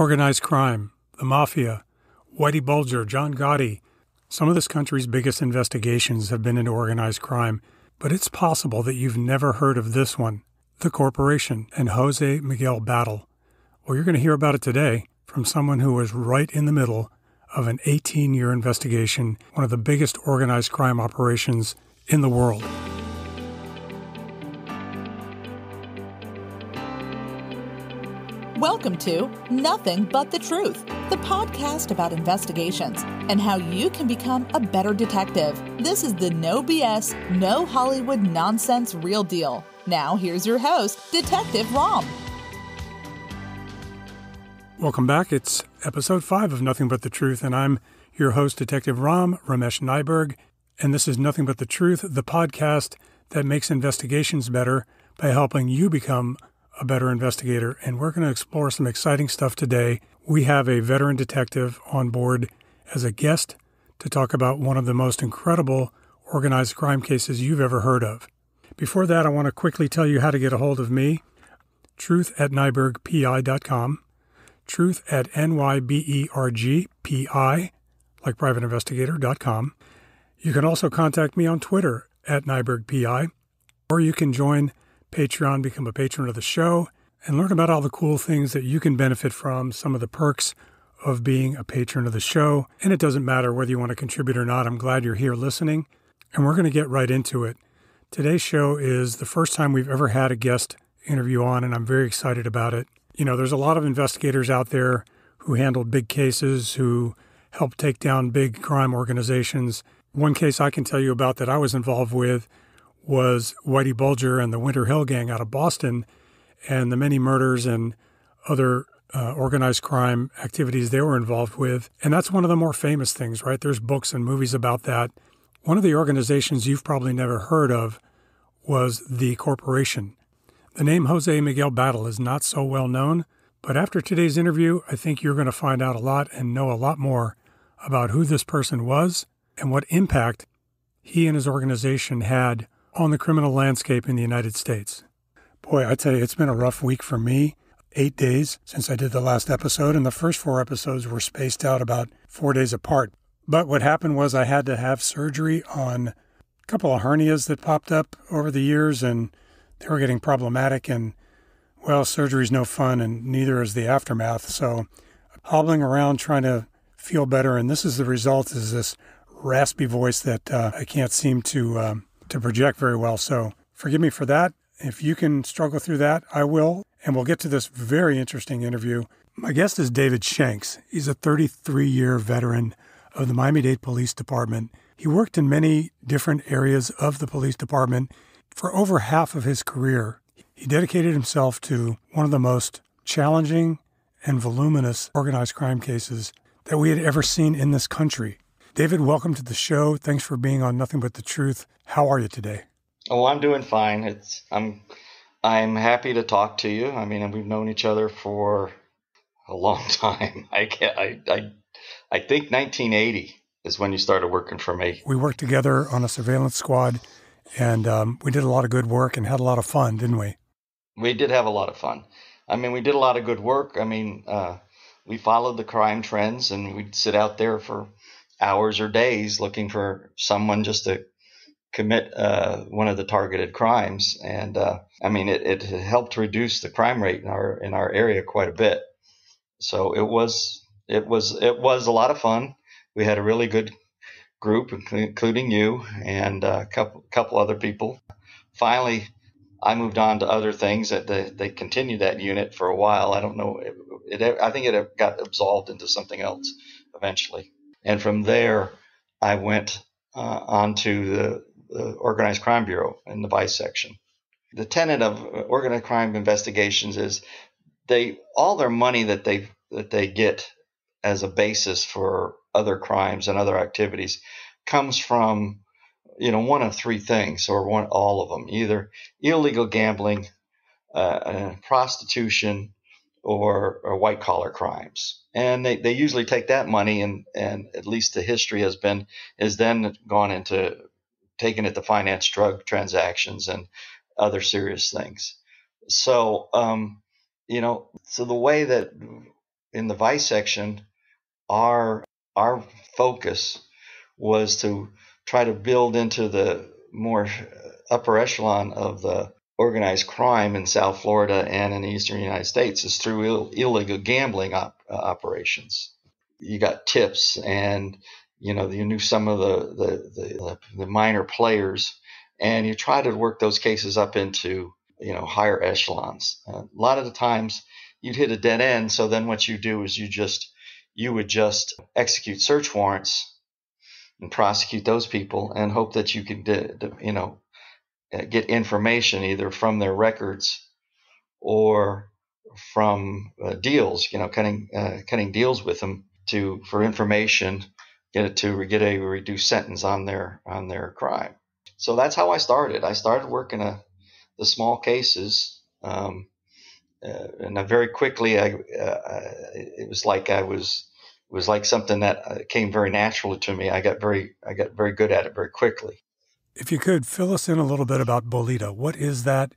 Organized crime, the mafia, Whitey Bulger, John Gotti. Some of this country's biggest investigations have been into organized crime, but it's possible that you've never heard of this one, The Corporation and Jose Miguel Battle. Well, you're going to hear about it today from someone who was right in the middle of an 18-year investigation, one of the biggest organized crime operations in the world. Welcome to Nothing But The Truth, the podcast about investigations and how you can become a better detective. This is the no BS, no Hollywood nonsense real deal. Now here's your host, Detective Ram. Welcome back. It's episode 5 of Nothing But The Truth, and I'm your host, Detective Ram Ramesh Nyberg, and this is Nothing But The Truth, the podcast that makes investigations better by helping you become a better investigator, and we're going to explore some exciting stuff today. We have a veteran detective on board as a guest to talk about one of the most incredible organized crime cases you've ever heard of. Before that, I want to quickly tell you how to get a hold of me. Truth at nybergpi.com, truth at nybergpi, like private investigator.com. You can also contact me on Twitter at nybergpi, or you can join Patreon, become a patron of the show, and learn about all the cool things that you can benefit from, some of the perks of being a patron of the show. And it doesn't matter whether you want to contribute or not. I'm glad you're here listening, and we're going to get right into it. Today's show is the first time we've ever had a guest interview on, and I'm very excited about it. You know, there's a lot of investigators out there who handle big cases, who help take down big crime organizations. One case I can tell you about that I was involved with was Whitey Bulger and the Winter Hill Gang out of Boston, and the many murders and other organized crime activities they were involved with. And that's one of the more famous things, right? There's books and movies about that. One of the organizations you've probably never heard of was The Corporation. The name Jose Miguel Battle is not so well known, but after today's interview, I think you're going to find out a lot and know a lot more about who this person was and what impact he and his organization had on the criminal landscape in the United States. Boy, I tell you, it's been a rough week for me. 8 days since I did the last episode, and the first 4 episodes were spaced out about 4 days apart. But what happened was I had to have surgery on a couple of hernias that popped up over the years, and they were getting problematic, and, well, surgery's no fun, and neither is the aftermath. So hobbling around trying to feel better, and this is the result, is this raspy voice that I can't seem to project very well. So forgive me for that. If you can struggle through that, I will. And we'll get to this very interesting interview. My guest is David Shanks. He's a 33-year veteran of the Miami-Dade Police Department. He worked in many different areas of the police department for over half of his career. He dedicated himself to one of the most challenging and voluminous organized crime cases that we had ever seen in this country. David, welcome to the show. Thanks for being on Nothing But The Truth. How are you today? Oh, I'm doing fine. I'm happy to talk to you. I mean, we've known each other for a long time. I think 1980 is when you started working for me. We worked together on a surveillance squad, and we did a lot of good work and had a lot of fun, didn't we? We did have a lot of fun. I mean, we did a lot of good work. I mean, we followed the crime trends, and we'd sit out there for hours or days looking for someone just to commit one of the targeted crimes. And I mean, it helped reduce the crime rate in our area quite a bit. So it was a lot of fun. We had a really good group, including you and a couple other people. Finally, I moved on to other things. That they continued that unit for a while. I don't know. I think it got absolved into something else eventually. And from there, I went on to the Organized Crime Bureau in the Vice Section. The tenet of organized crime investigations is all their money that they get as a basis for other crimes and other activities comes from, you know, one of three things, or all of them: either illegal gambling, prostitution, or white collar crimes. And they usually take that money and at least the history is then gone into taking it to finance drug transactions and other serious things. So the way that in the vice section, our focus was to try to build into the more upper echelon of the organized crime in South Florida and in the eastern United States is through illegal gambling operations. You got tips, and you knew some of the minor players, and you try to work those cases up into higher echelons. A lot of the times you'd hit a dead end, so then what you do is you would just execute search warrants and prosecute those people and hope that you can get information either from their records or from deals, cutting deals with them for information, get a reduced sentence on their crime. So that's how I started. I started working the small cases, and very quickly it was like it was like something that came very naturally to me. I got very good at it very quickly. If you could, fill us in a little bit about Bolita. What is that,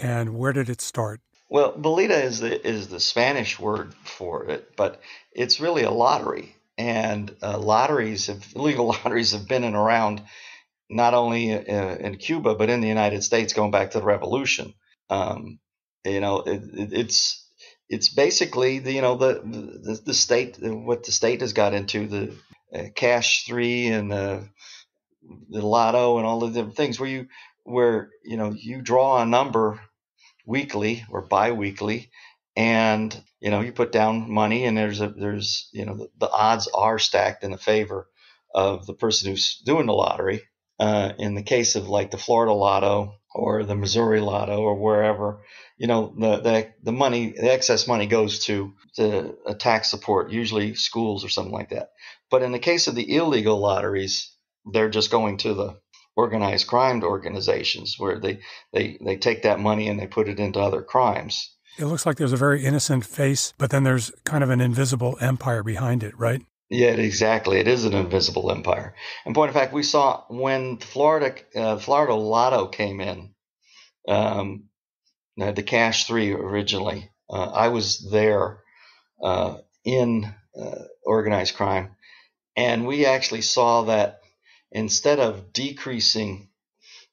and where did it start? Well, Bolita is the Spanish word for it, but it's really a lottery. And illegal lotteries have been and around not only in Cuba, but in the United States going back to the Revolution. It's basically the state, what the state has got into, the cash three and the lotto and all the different things where you draw a number weekly or biweekly, and you put down money, and the odds are stacked in the favor of the person who's doing the lottery. In the case of like the Florida lotto or the Missouri lotto or wherever, the money, the excess money goes to a tax support, usually schools or something like that. But in the case of the illegal lotteries, they're just going to the organized crime organizations where they take that money and they put it into other crimes. It looks like there's a very innocent face, but then there's kind of an invisible empire behind it, right? Yeah, exactly. It is an invisible empire. In point of fact, we saw when Florida Lotto came in, the Cash 3 originally. I was there in organized crime, and we actually saw that instead of decreasing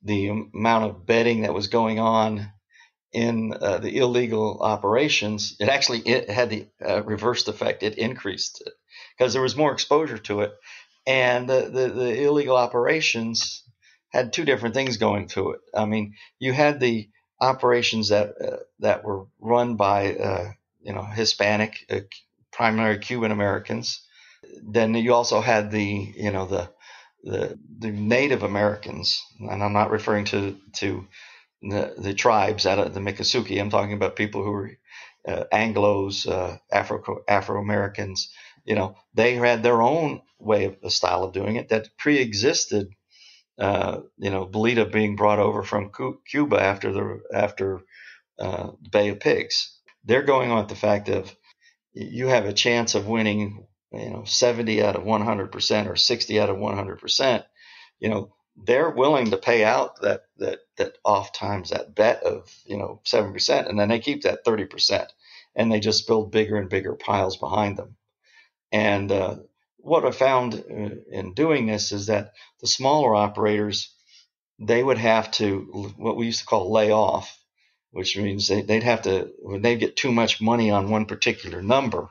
the amount of betting that was going on in the illegal operations, it had the reversed effect. It increased it because there was more exposure to it, and the illegal operations had two different things going to it. I mean, you had the operations that were run by Hispanic, primary Cuban Americans. Then you also had the Native Americans, and I'm not referring to the tribes out of the Miccosukee. I'm talking about people who were Anglos, Afro-Americans. They had their own way of the style of doing it that pre-existed, Bolita being brought over from Cuba after Bay of Pigs. They're going on the fact of you have a chance of winning 70 out of 100% or 60 out of 100%, they're willing to pay out that off times that bet of 7%, and then they keep that 30%, and they just build bigger and bigger piles behind them. And what I found in doing this is that the smaller operators, they would have to what we used to call lay off, which means they'd have to, when they get too much money on one particular number,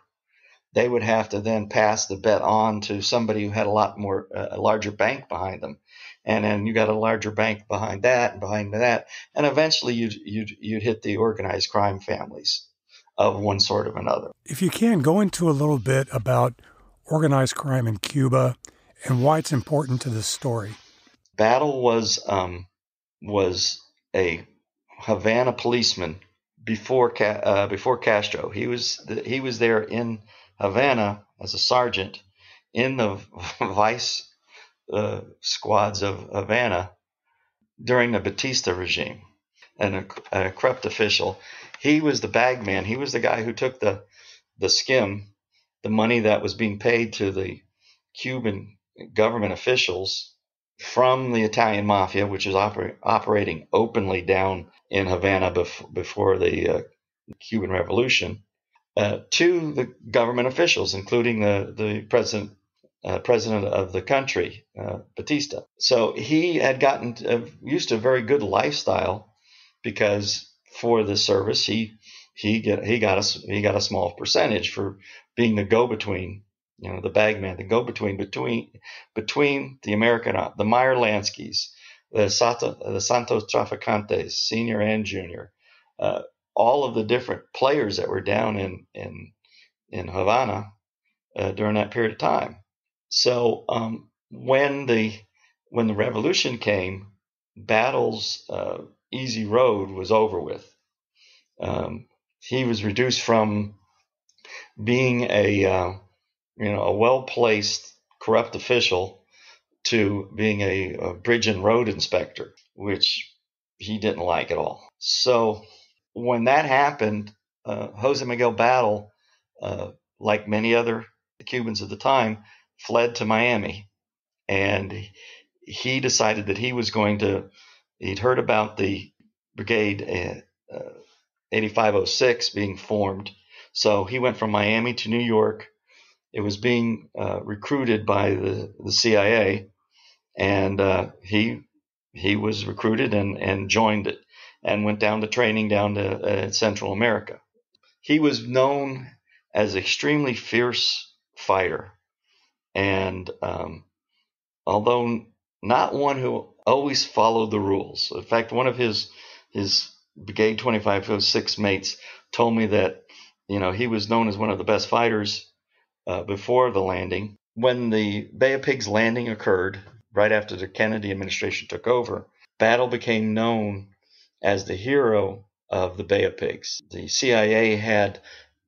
they would have to then pass the bet on to somebody who had a larger bank behind them. And then you got a larger bank behind that and behind that. And eventually you'd hit the organized crime families of one sort of another. If you can, go into a little bit about organized crime in Cuba and why it's important to this story. Battle was a Havana policeman before Castro. He was there in Havana as a sergeant in the vice squads of Havana during the Batista regime, and a corrupt official. He was the bag man. He was the guy who took the skim, the money that was being paid to the Cuban government officials from the Italian mafia, which is operating openly down in Havana before the Cuban Revolution. to the government officials, including the president of the country, Batista. So he had gotten used to a very good lifestyle because for the service he got a small percentage for being the go-between, you know, the bagman, the go-between between the American, the Meyer Lanskys, the Santos Traficantes, Senior and Junior, all of the different players that were down in Havana during that period of time. So when the revolution came, Battle's easy road was over with. He was reduced from being a well-placed corrupt official to being a bridge and road inspector, which he didn't like at all. So when that happened, Jose Miguel Battle, like many other Cubans of the time, fled to Miami, and he decided that he was going to. He'd heard about the Brigade 2506 being formed, so he went from Miami to New York. It was being recruited by the CIA, and he was recruited and joined it, and went down to training down to Central America. He was known as an extremely fierce fighter. And although not one who always followed the rules. In fact, one of his Brigade 2506 mates told me that, you know, he was known as one of the best fighters before the landing. When the Bay of Pigs landing occurred, right after the Kennedy administration took over, Battle became known as the hero of the Bay of Pigs. The CIA had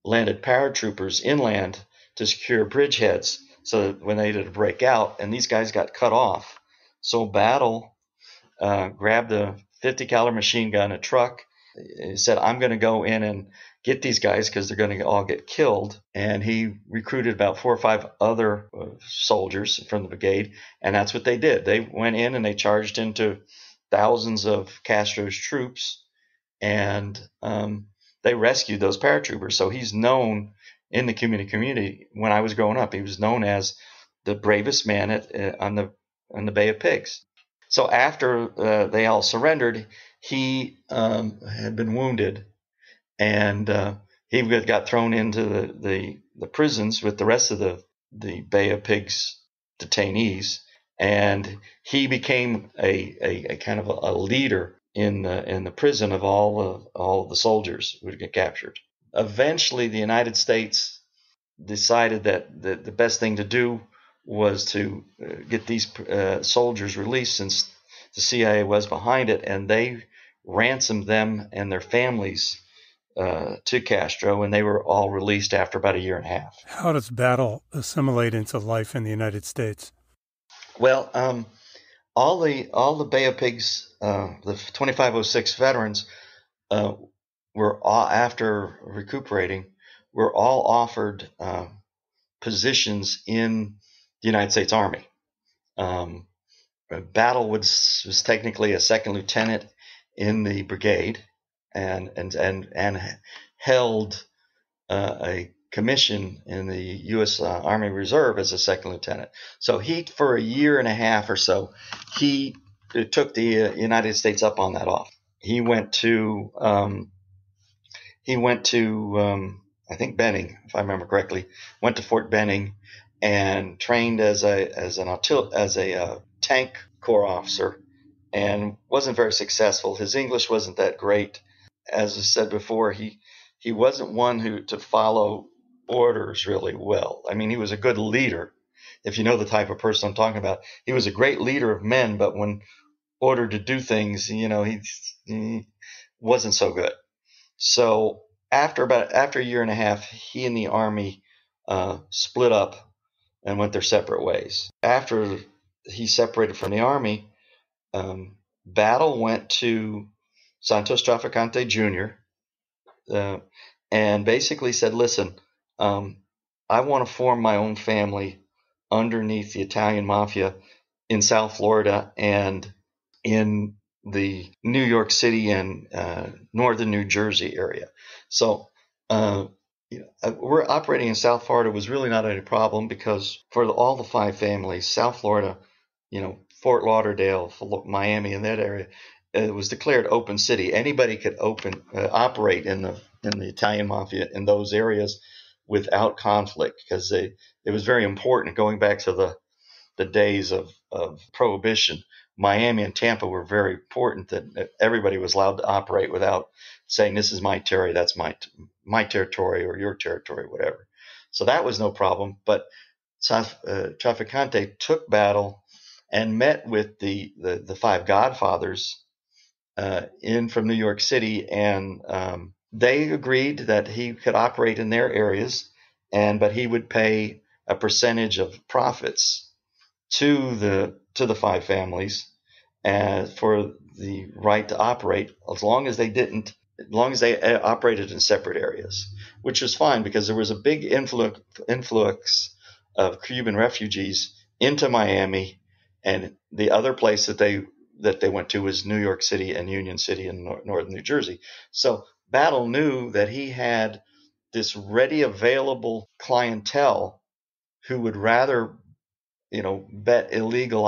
landed paratroopers inland to secure bridgeheads, so that when they did a breakout, and these guys got cut off, so Battle grabbed a 50 caliber machine gun, a truck. He said, "I'm going to go in and get these guys because they're going to all get killed." And he recruited about 4 or 5 other soldiers from the brigade, and that's what they did. They went in and they charged into thousands of Castro's troops, and they rescued those paratroopers. So he's known in the community. When I was growing up, he was known as the bravest man on the Bay of Pigs. So after they all surrendered, he had been wounded, and he got thrown into the prisons with the rest of the Bay of Pigs detainees, and he became a kind of a leader in the prison of all the soldiers who would get captured. Eventually, the United States decided that the best thing to do was to get these soldiers released, since the CIA was behind it, and they ransomed them and their families to Castro, and they were all released after about 1.5 years. How does Battle assimilate into life in the United States? Well, all the Bay of Pigs, the 2506 veterans, after recuperating, were all offered positions in the United States Army. Battle was technically a second lieutenant in the brigade, and held a commission in the U.S. Army Reserve as a second lieutenant. So he, for 1.5 years or so, he took the United States up on that offer. He went to I think Benning, if I remember correctly, went to Fort Benning and trained as a tank corps officer, and wasn't very successful. His English wasn't that great. As I said before, he wasn't one who to follow orders really well. I mean, he was a good leader. If you know the type of person I'm talking about, he was a great leader of men, but when ordered to do things, you know, he wasn't so good. So after 1.5 years, he and the Army split up and went their separate ways. After he separated from the Army, Battle went to Santos Traficante Jr. And basically said, "Listen, I want to form my own family underneath the Italian mafia in South Florida and in the New York City and northern New Jersey area." So you know, we're operating in South Florida was really not a problem because for all the five families, South Florida, you know, Fort Lauderdale, Miami, in that area, it was declared open city. Anybody could operate in the Italian mafia in those areas without conflict because it was very important. Going back to the days of Prohibition, Miami and Tampa were very important that everybody was allowed to operate without saying, this is my territory, that's my territory or your territory, whatever. So that was no problem. But Traficante took battle and met with the five godfathers from New York City, and they agreed that he could operate in their areas, but he would pay a percentage of profits to the five families for the right to operate, as long as they operated in separate areas, which was fine because there was a big influx of Cuban refugees into Miami. And the other place that they went to was New York City and Union City in northern New Jersey. So Battle knew that he had this ready available clientele who would rather, you know, bet illegal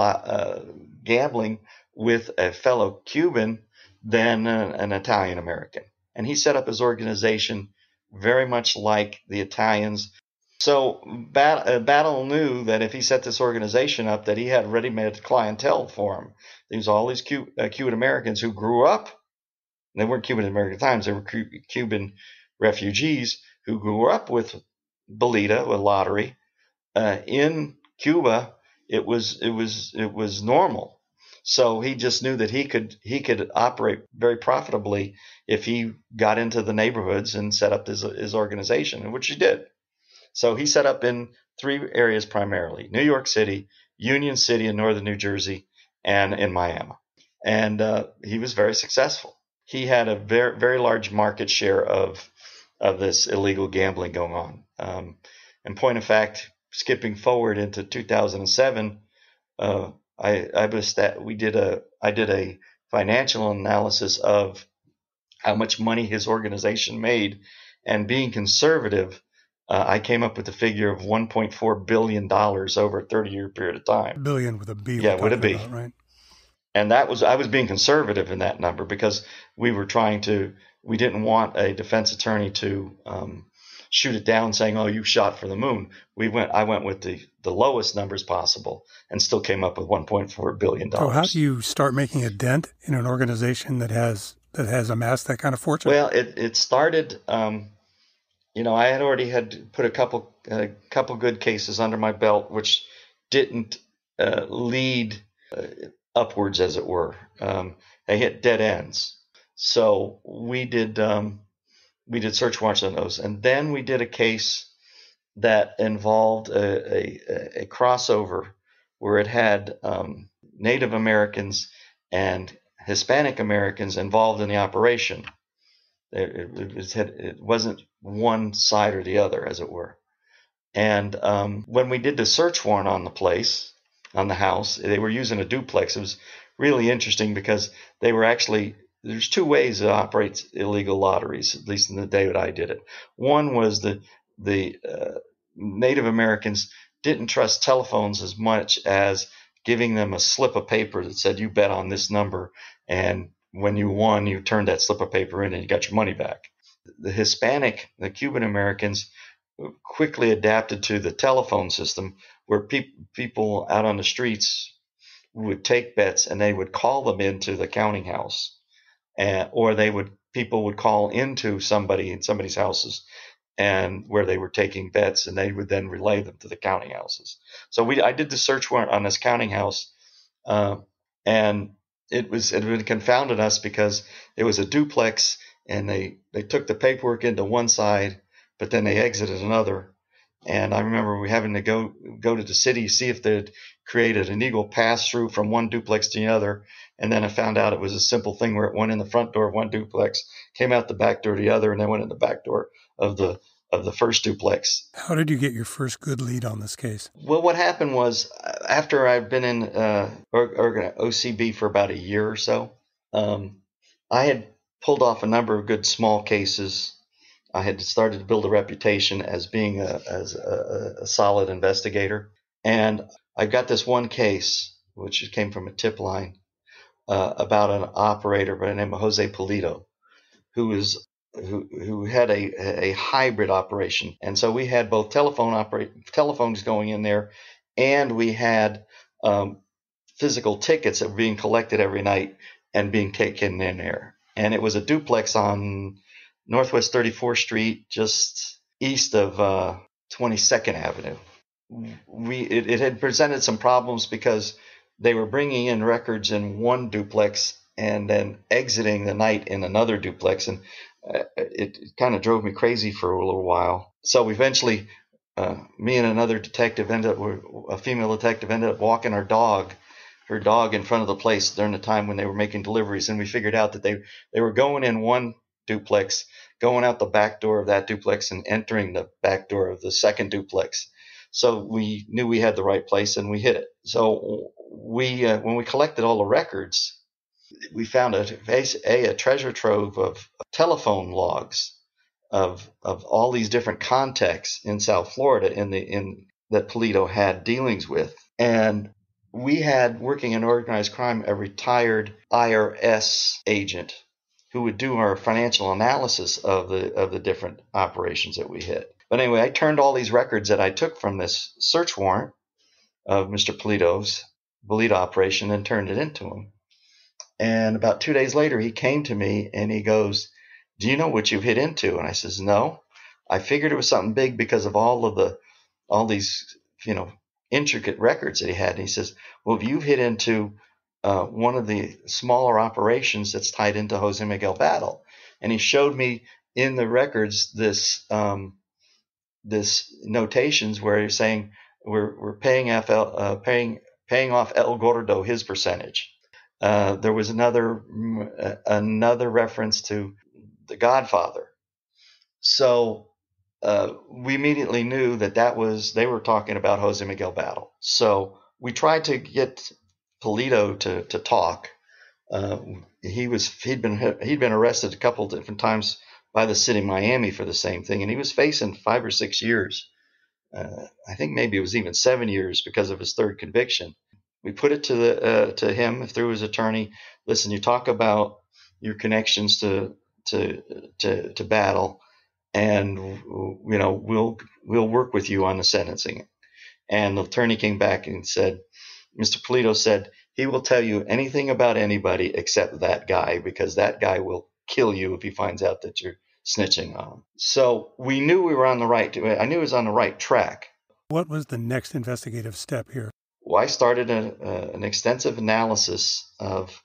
gambling with a fellow Cuban than an Italian American. And he set up his organization very much like the Italians. So Battle knew that if he set this organization up, that he had ready-made clientele for him. There was all these Cuban Americans who grew up. They weren't Cuban at American times. They were Cuban refugees who grew up with Bolita, with lottery. In Cuba, it was normal. So he just knew that he could operate very profitably if he got into the neighborhoods and set up his organization, which he did. So he set up in three areas primarily: New York City, Union City in northern New Jersey, and in Miami. And he was very successful. He had a very, very large market share of this illegal gambling going on. In point of fact, skipping forward into 2007, I did a financial analysis of how much money his organization made, and being conservative, I came up with the figure of $1.4 billion over a 30-year period of time. Billion with a B. Yeah, with a B. About, right? And I was being conservative in that number because we didn't want a defense attorney to shoot it down saying, oh, you shot for the moon. I went with the lowest numbers possible and still came up with $1.4 billion. So how do you start making a dent in an organization that has amassed that kind of fortune? Well, it started... you know, I had already put a couple good cases under my belt, which didn't lead upwards, as it were. They hit dead ends. So we did search warrants on those, and then we did a case that involved a crossover where it had Native Americans and Hispanic Americans involved in the operation. It wasn't one side or the other, as it were. And when we did the search warrant on the place, on the house, they were using a duplex. It was really interesting because they were actually – there's two ways it operates illegal lotteries, at least in the day that I did it. One was the Native Americans didn't trust telephones as much as giving them a slip of paper that said you bet on this number, and when you won, you turned that slip of paper in and you got your money back. The Cuban Americans quickly adapted to the telephone system where people out on the streets would take bets and they would call them into the counting house, or people would call into somebody in somebody's houses and where they were taking bets, and they would then relay them to the counting houses. So I did the search warrant on this counting house, and it confounded us because it was a duplex, and they took the paperwork into one side, but then they exited another. And I remember we having to go to the city, see if they'd created an eagle pass through from one duplex to the other. And then I found out it was a simple thing where it went in the front door of one duplex, came out the back door of the other, and then went in the back door of the first duplex. How did you get your first good lead on this case? Well, what happened was, after I'd been in OCB for about a year or so, I had pulled off a number of good small cases I had started to build a reputation as being a solid investigator. And I got this one case, which came from a tip line, about an operator by the name of Jose Polito, who had a hybrid operation. And so we had both telephones going in there, and we had physical tickets that were being collected every night and being taken in there. And it was a duplex on Northwest 34th Street, just east of 22nd Avenue. It had presented some problems because they were bringing in records in one duplex and then exiting the night in another duplex, and it kind of drove me crazy for a little while. So eventually, me and another detective a female detective ended up walking her dog in front of the place during the time when they were making deliveries, and we figured out that they were going in one duplex, going out the back door of that duplex, and entering the back door of the second duplex. So we knew we had the right place, and we hit it. So we, when we collected all the records, we found a treasure trove of telephone logs of all these different contacts in South Florida in that Polito had dealings with. And we had working in organized crime a retired IRS agent who would do our financial analysis of the different operations that we hit. But anyway, I turned all these records that I took from this search warrant of Mr. Polito's Bolita operation and turned it into him. And about 2 days later, he came to me and he goes, "Do you know what you've hit into?" And I says, "No. I figured it was something big because of all these intricate records that he had." And he says, "Well, if you've hit into one of the smaller operations that's tied into Jose Miguel Battle." And he showed me in the records this this notations where he's saying we're paying off El Gordo his percentage. There was another reference to The Godfather. So we immediately knew they were talking about Jose Miguel Battle. So we tried to get Polito to talk. He'd been arrested a couple different times by the city of Miami for the same thing, and he was facing 5 or 6 years. I think maybe it was even 7 years because of his third conviction. We put it to him through his attorney. Listen, you talk about your connections to Battle, and we'll work with you on the sentencing. And the attorney came back and said, Mr. Polito said, he will tell you anything about anybody except that guy, because that guy will kill you if he finds out that you're snitching on him. So we knew we were on the right. I knew he was on the right track. What was the next investigative step here? Well, I started an extensive analysis of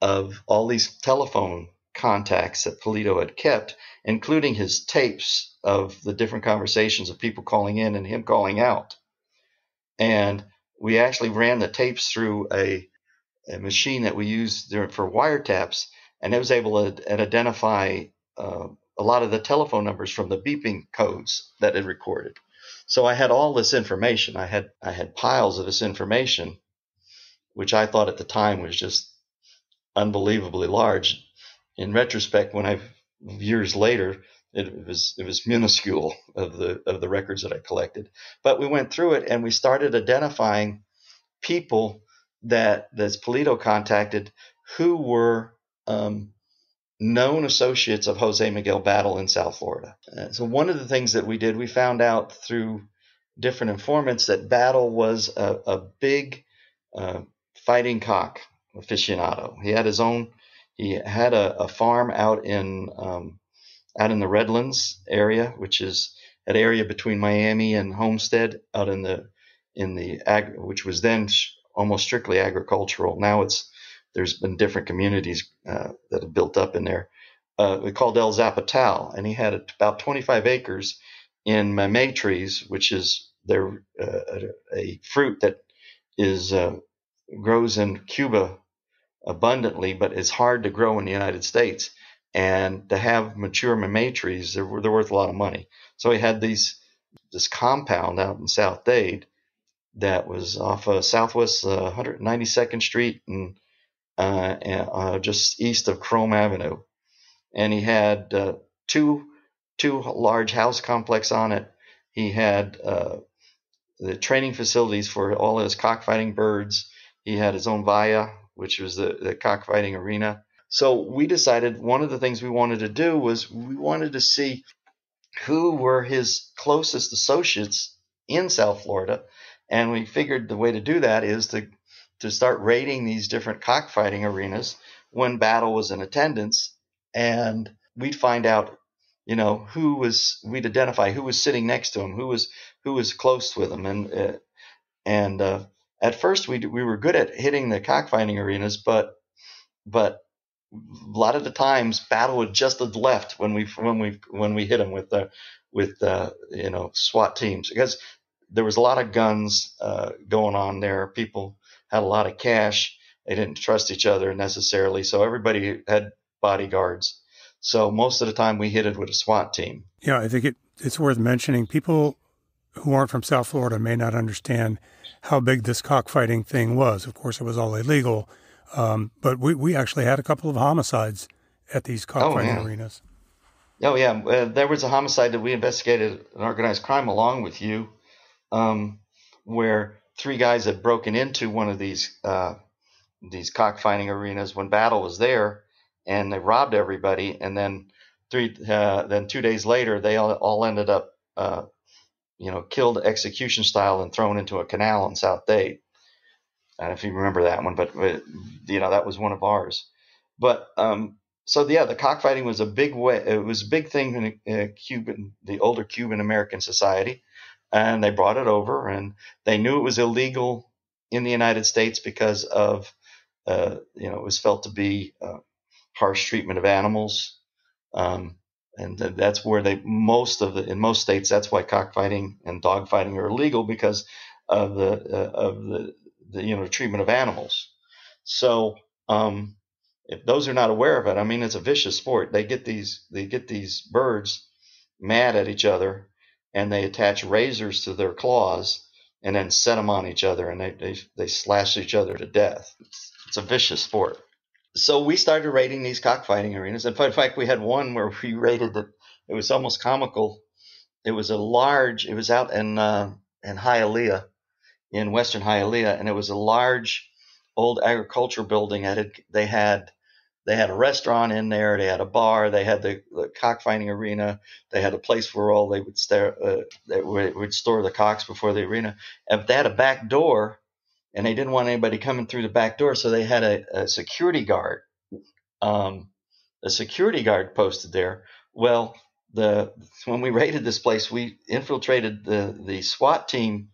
all these telephone contacts that Polito had kept, including his tapes of the different conversations of people calling in and him calling out. And we actually ran the tapes through a machine that we used for wiretaps, and it was able to identify a lot of the telephone numbers from the beeping codes that it recorded. So I had all this information. I had piles of this information, which I thought at the time was just unbelievably large. In retrospect, years later, it was minuscule of the records that I collected. But we went through it and we started identifying people that Polito contacted who were known associates of Jose Miguel Battle in South Florida. So one of the things that we did, we found out through different informants that Battle was a big fighting cock aficionado. He had a farm out in the Redlands area, which is an area between Miami and Homestead, out which was then almost strictly agricultural. Now there's been different communities that have built up in there. We called El Zapatal, and he had about 25 acres in mamey trees, which is a fruit that grows in Cuba abundantly, but it's hard to grow in the United States. And to have mature mamey trees, they're worth a lot of money. So he had this compound out in South Dade that was off of Southwest 192nd Street and just east of Chrome Avenue. And he had two two large house complex on it. He had the training facilities for all his cockfighting birds. He had his own valla, which was the cockfighting arena. So we decided one of the things we wanted to do was we wanted to see who were his closest associates in South Florida. And we figured the way to do that is to start raiding these different cockfighting arenas when Battle was in attendance. And we'd find out, you know, we'd identify who was sitting next to him, who was close with him. And at first we were good at hitting the cockfighting arenas, but a lot of the times Battle would just have left when we hit him with you know, SWAT teams, because there was a lot of guns going on there. People had a lot of cash. They didn't trust each other necessarily, so everybody had bodyguards. So most of the time we hit it with a SWAT team. Yeah, I think it's worth mentioning. People who aren't from South Florida may not understand how big this cockfighting thing was. Of course, it was all illegal, but we actually had a couple of homicides at these cockfighting arenas. Oh, yeah. There was a homicide that we investigated, an organized crime along with you, where three guys had broken into one of these cockfighting arenas when Battle was there, and they robbed everybody. And then 2 days later, they all ended up, you know, killed execution style and thrown into a canal in South Dade. I don't know if you remember that one, but you know, that was one of ours. But the cockfighting was a big way. It was a big thing in the older Cuban American society, and they brought it over, and they knew it was illegal in the United States because of, you know, it was felt to be harsh treatment of animals. And that's where in most states, that's why cockfighting and dogfighting are illegal, because of the you know, treatment of animals. So if those are not aware of it, I mean, it's a vicious sport. They get these birds mad at each other, and they attach razors to their claws and then set them on each other, and they slash each other to death. It's a vicious sport. So we started raiding these cockfighting arenas. In fact, we had one where we raided it. It was almost comical. It was out in Hialeah, in western Hialeah, and it was a large old agriculture building. They had a restaurant in there. They had a bar. They had the cockfighting arena. They had a place where they would store the cocks before the arena. And they had a back door, and they didn't want anybody coming through the back door, so they had a security guard. A security guard posted there. Well, when we raided this place, we infiltrated the SWAT team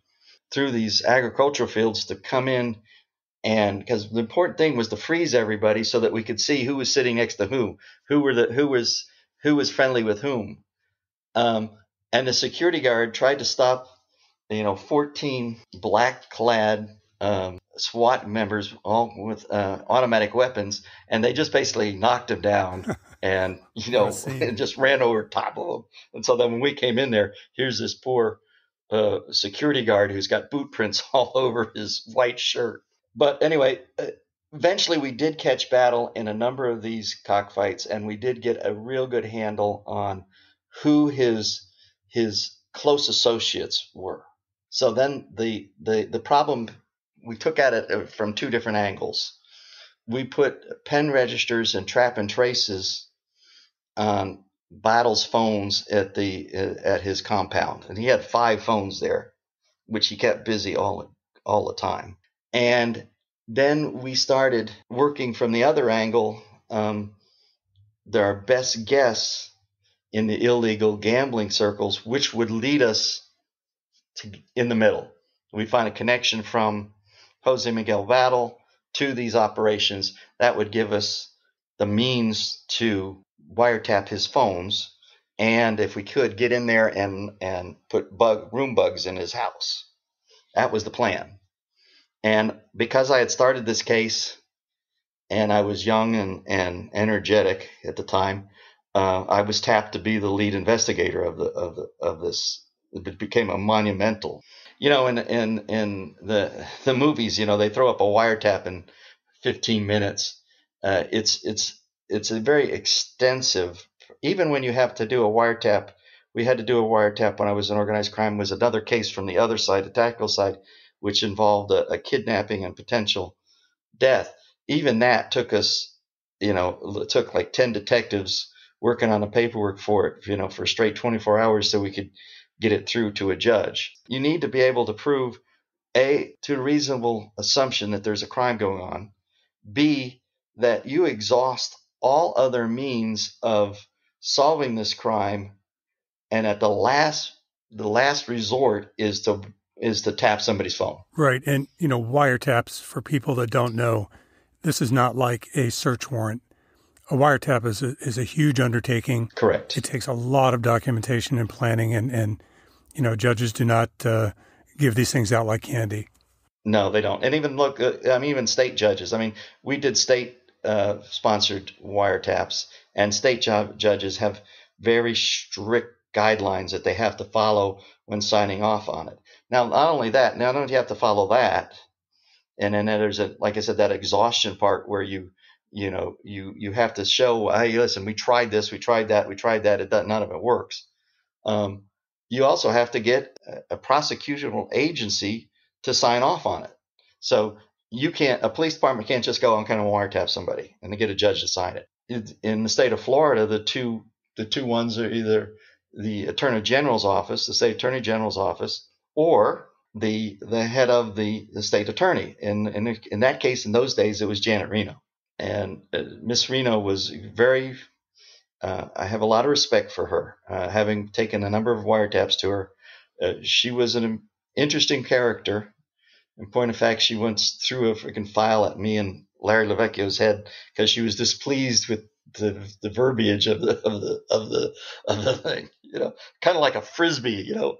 through these agricultural fields to come in. And because the important thing was to freeze everybody so that we could see who was sitting next to who was friendly with whom. And the security guard tried to stop, you know, 14 black clad SWAT members, all with automatic weapons, and they just basically knocked him down and, you know, and just ran over top of him. And so then when we came in there, here's this poor security guard who's got boot prints all over his white shirt. But anyway, eventually we did catch Battle in a number of these cockfights, and we did get a real good handle on who his close associates were. So then the problem, we took at it from two different angles. We put pen registers and trap and traces on Battle's phones at his compound, and he had 5 phones there, which he kept busy all the time. And then we started working from the other angle, our best guess in the illegal gambling circles, which would lead us to in the middle. We find a connection from Jose Miguel Battle to these operations that would give us the means to wiretap his phones, and if we could, get in there and put room bugs in his house. That was the plan. And because I had started this case and I was young and energetic at the time, I was tapped to be the lead investigator of this. It became a monumental, you know, in the movies, you know, they throw up a wiretap in 15 minutes. It's a very extensive even when you have to do a wiretap, we had to do a wiretap when I was in organized crime, was another case from the other side, the tactical side, which involved a kidnapping and potential death. Even that took us, you know, it took like 10 detectives working on the paperwork for it, you know, for a straight 24 hours so we could get it through to a judge. You need to be able to prove, A, to a reasonable assumption that there's a crime going on, B, that you exhaust all other means of solving this crime, and at the last resort is to tap somebody's phone. Right. And, you know, wiretaps, for people that don't know, this is not like a search warrant. A wiretap is a huge undertaking. Correct. It takes a lot of documentation and planning, and you know, judges do not give these things out like candy. No, they don't. And even look, I mean, even state judges. I mean, we did state-sponsored wiretaps, and state judges have very strict guidelines that they have to follow when signing off on it. Now, not only that, not only do you have to follow that, and then there's a, like I said, that exhaustion part where you have to show, hey, listen, we tried this, we tried that, none of it works. You also have to get a prosecutorial agency to sign off on it. So a police department can't just go and kind of wiretap somebody and get a judge to sign it. In the state of Florida, the two ones are either the Attorney General's office, the state Attorney General's office, or the head of the state attorney. In that case, in those days, it was Janet Reno. And Miss Reno was very, I have a lot of respect for her, having taken a number of wiretaps to her. She was an interesting character. In point of fact, she once threw a freaking file at me and Larry Lavecchio's head because she was displeased with the verbiage of the thing, you know, kind of like a Frisbee, you know,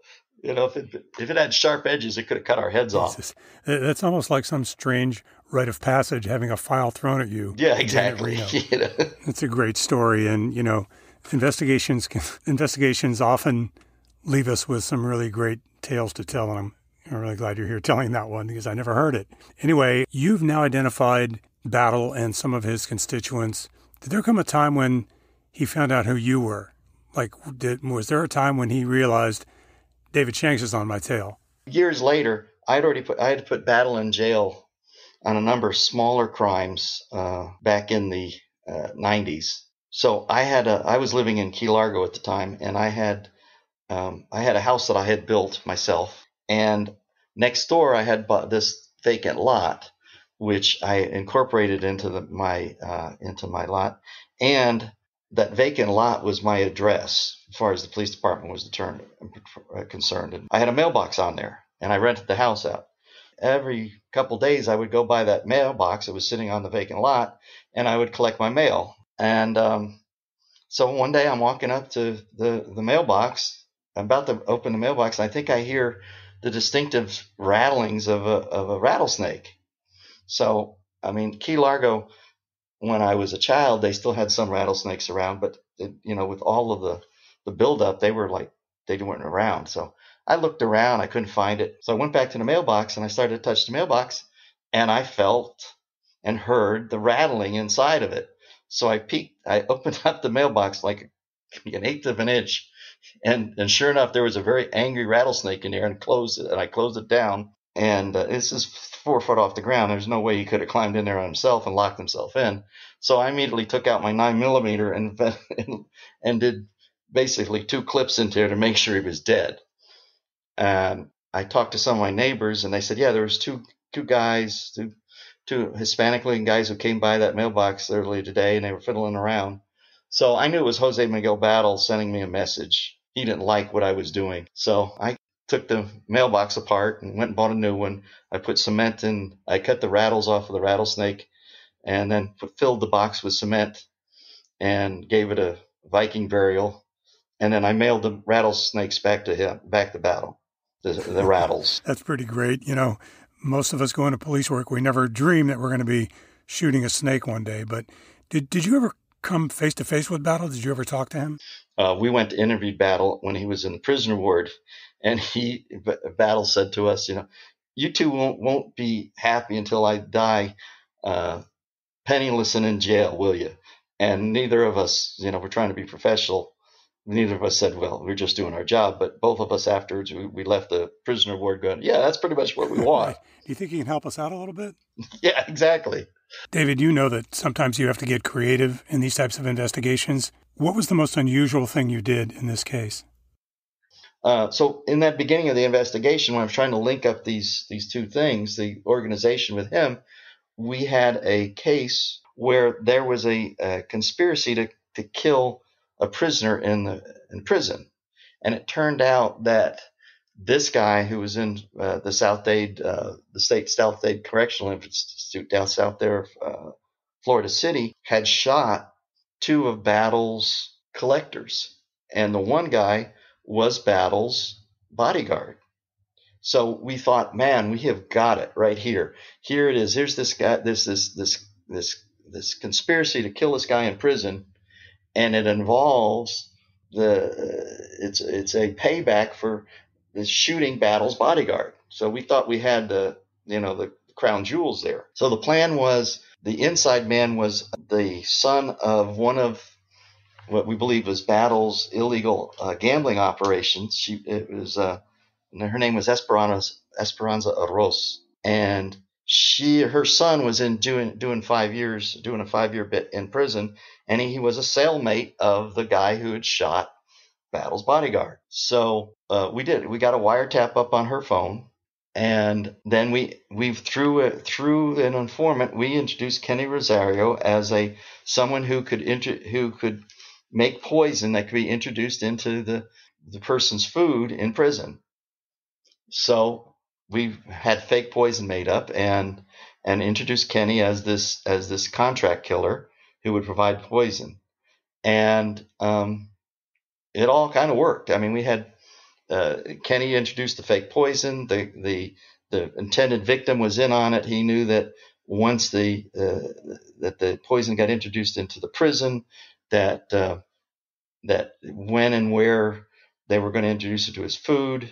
if it had sharp edges, it could have cut our heads off. Jesus. That's almost like some strange rite of passage, having a file thrown at you. Yeah, exactly. You know. It's a great story. And, you know, investigations often leave us with some really great tales to tell. And I'm really glad you're here telling that one because I never heard it. Anyway, you've now identified Battle and some of his constituents. Did there come a time when he found out who you were? Like, was there a time when he realized David Shanks is on my tail? Years later, I had put Battle in jail on a number of smaller crimes back in the 90s. So I was living in Key Largo at the time, and I had a house that I had built myself, and next door I had bought this vacant lot, which I incorporated into my lot, and that vacant lot was my address as far as the police department was concerned. And I had a mailbox on there, and I rented the house out. Every couple days, I would go by that mailbox that was sitting on the vacant lot, and I would collect my mail. And so one day, I'm walking up to the mailbox. I'm about to open the mailbox, and I think I hear the distinctive rattlings of a rattlesnake. So, I mean, Key Largo, when I was a child, they still had some rattlesnakes around, but, you know, with all of the buildup, they weren't around. So I looked around. I couldn't find it. So I went back to the mailbox, and I started to touch the mailbox, and I felt and heard the rattling inside of it. So I peeked. I opened up the mailbox like an eighth of an inch, and sure enough, there was a very angry rattlesnake in there, and closed it, and I closed it down. And this is 4 foot off the ground. There's no way he could have climbed in there on himself and locked himself in. So I immediately took out my 9mm and did basically 2 clips in there to make sure he was dead. And I talked to some of my neighbors, and they said, yeah, there was two Hispanic-looking guys who came by that mailbox earlier today, and they were fiddling around. So I knew it was Jose Miguel Battle sending me a message. He didn't like what I was doing. So I took the mailbox apart and went and bought a new one. I put cement in. I cut the rattles off of the rattlesnake and then filled the box with cement and gave it a Viking burial. And then I mailed the rattlesnakes back to Battle, the rattles. That's pretty great. You know, most of us go into police work, we never dream that we're going to be shooting a snake one day. But did you ever come face-to-face with Battle? Did you ever talk to him? We went to interview Battle when he was in the prisoner ward. And Battle said to us, you know, you two won't be happy until I die penniless and in jail, will you? And neither of us, you know, we're trying to be professional. Neither of us said, well, we're just doing our job. But both of us afterwards, we left the prisoner ward going, yeah, that's pretty much what we want. Do you think you can help us out a little bit? Yeah, exactly. David, you know that sometimes you have to get creative in these types of investigations. What was the most unusual thing you did in this case? So in that beginning of the investigation, when I was trying to link up these two things, the organization with him, we had a case where there was a conspiracy to kill a prisoner in prison. And it turned out that this guy who was in the state South Dade Correctional Institute down south there, Florida City, had shot two of Battle's collectors. And the one guy was Battle's bodyguard. So we thought, man, we have got it right here. Here it is. Here's this guy, this conspiracy to kill this guy in prison. And it involves it's a payback for the shooting Battle's bodyguard. So we thought we had the crown jewels there. So the plan was, the inside man was the son of one of what we believe was Battle's illegal gambling operations. Her name was Esperanza Arroz, and her son was in doing a 5-year bit in prison, and he was a cellmate of the guy who had shot Battle's bodyguard. So we got a wiretap up on her phone, and then through an informant we introduced Kenny Rosario as someone who could make poison that could be introduced into the person's food in prison. So we had fake poison made up and introduced Kenny as this contract killer who would provide poison. And it all kind of worked. I mean, we had Kenny introduced the fake poison. The intended victim was in on it. He knew that once that the poison got introduced into the prison, that when and where they were going to introduce it to his food.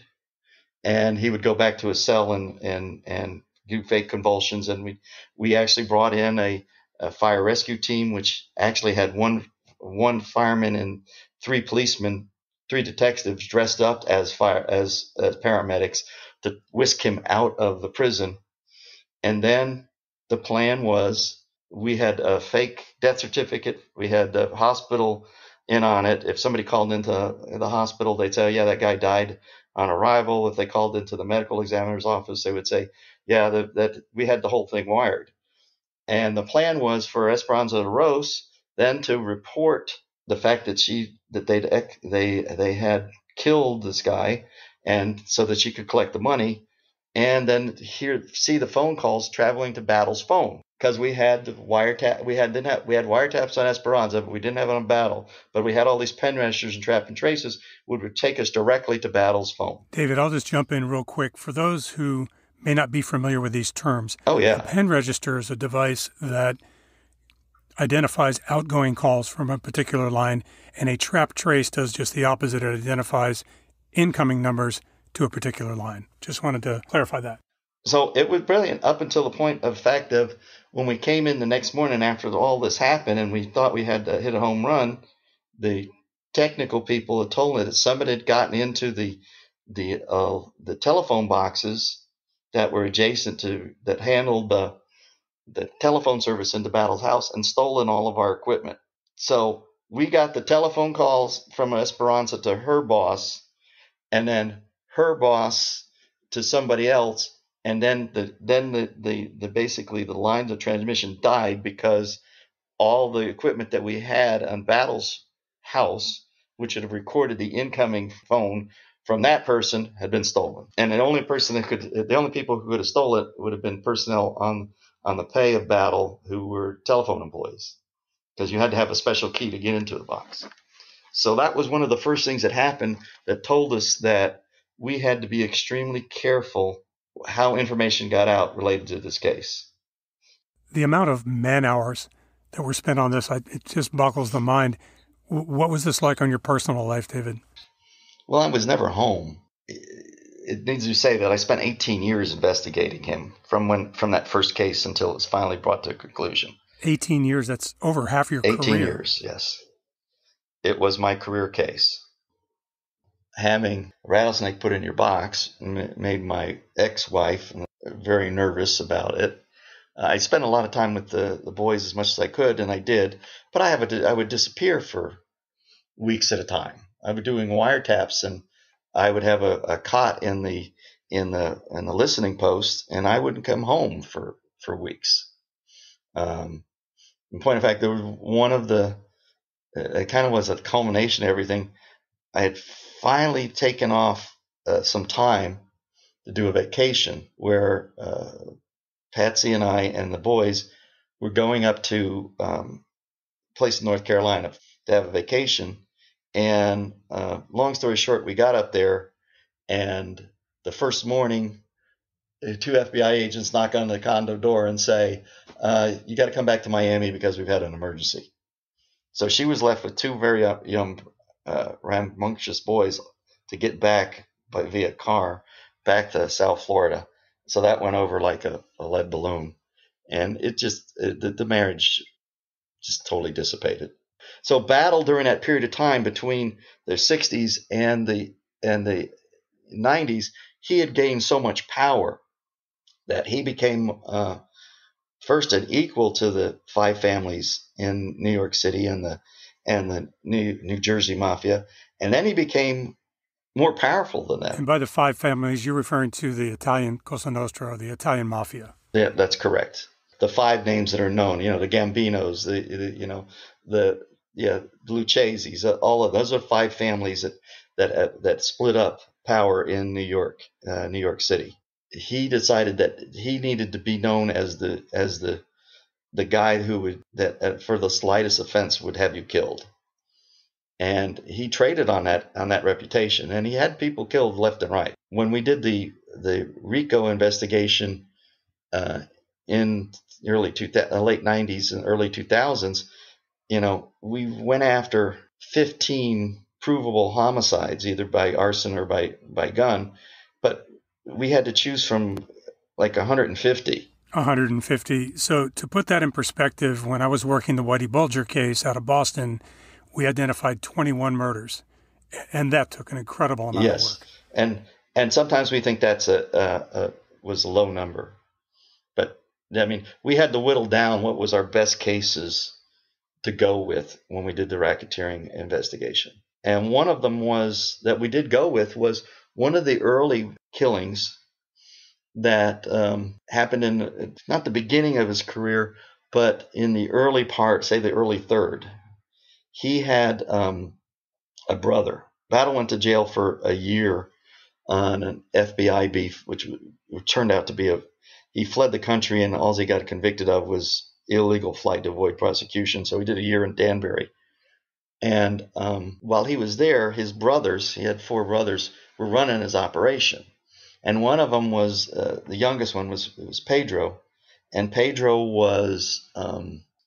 And he would go back to his cell and do fake convulsions. And we actually brought in a fire rescue team, which actually had one fireman and three policemen, three detectives dressed up as paramedics to whisk him out of the prison. And then the plan was, we had a fake death certificate. We had the hospital in on it. If somebody called into the hospital, they'd say, yeah, that guy died on arrival. If they called into the medical examiner's office, they would say, yeah, that we had the whole thing wired. And the plan was for Esperanza Rose then to report the fact that they had killed this guy, and so that she could collect the money, and then see the phone calls traveling to Battle's phone, because we had we had wiretaps on Esperanza, but we didn't have it on Battle. But we had all these pen registers and trap and traces, which would take us directly to Battle's phone. David, I'll just jump in real quick. For those who may not be familiar with these terms, a pen register is a device that identifies outgoing calls from a particular line, and a trap trace does just the opposite. It identifies incoming numbers to a particular line. Just wanted to clarify that. So it was brilliant up until the point of fact of when we came in the next morning after all this happened and we thought we had to hit a home run. The technical people had told me that somebody had gotten into the telephone boxes that were adjacent to that handled the telephone service into Battle's house and stolen all of our equipment. So we got the telephone calls from Esperanza to her boss, and then her boss to somebody else. And then basically the lines of transmission died because all the equipment that we had on Battle's house, which would have recorded the incoming phone from that person, had been stolen. And the only people who could have stolen it would have been personnel on the pay of Battle who were telephone employees, because you had to have a special key to get into the box. So that was one of the first things that happened that told us that we had to be extremely careful how information got out related to this case. The amount of man hours that were spent on this, it just boggles the mind. What was this like on your personal life, David? Well, I was never home. It needs to be said that I spent 18 years investigating him from that first case until it was finally brought to a conclusion. 18 years, that's over half your career. 18 years, yes. It was my career case. Having a rattlesnake put in your box made my ex-wife very nervous about it. I spent a lot of time with the boys as much as I could, and I did. But I would disappear for weeks at a time. I was doing wiretaps, and I would have a cot in the listening post, and I wouldn't come home for weeks. In point of fact, there was one of the it kind of was a culmination of everything. I had finally taken off some time to do a vacation where Patsy and I and the boys were going up to a place in North Carolina to have a vacation. And long story short, we got up there, and the first morning, two FBI agents knock on the condo door and say, you got to come back to Miami because we've had an emergency. So she was left with two very young, rambunctious boys to get back via car back to South Florida. So that went over like a lead balloon, and the marriage just totally dissipated. So battle during that period of time between the 60s and the 90s, he had gained so much power that he became first an equal to the five families in New York City and the New Jersey Mafia, and then he became more powerful than that. And by the five families, you're referring to the Italian Cosa Nostra, or the Italian Mafia. Yeah, that's correct. The five names that are known, the Gambinos, the Lucchese's, all of those are five families that split up power in New York City. He decided that he needed to be known as the guy who for the slightest offense would have you killed. And he traded on that reputation, and he had people killed left and right. When we did the RICO investigation in late 90s and early 2000s, we went after 15 provable homicides, either by arson or by gun, but we had to choose from like 150. 150. So to put that in perspective, when I was working the Whitey Bulger case out of Boston, we identified 21 murders, and that took an incredible amount of work. And sometimes we think that's was a low number, but we had to whittle down what was our best cases to go with when we did the racketeering investigation. And one of them was one of the early killings that happened in not the beginning of his career, but in the early part, say the early third. He had a brother. Battle went to jail for a year on an FBI beef, which turned out to be he fled the country, and all he got convicted of was illegal flight to avoid prosecution. So he did a year in Danbury. And while he was there, he had four brothers, were running his operation. And one of them was, the youngest one was Pedro. And Pedro was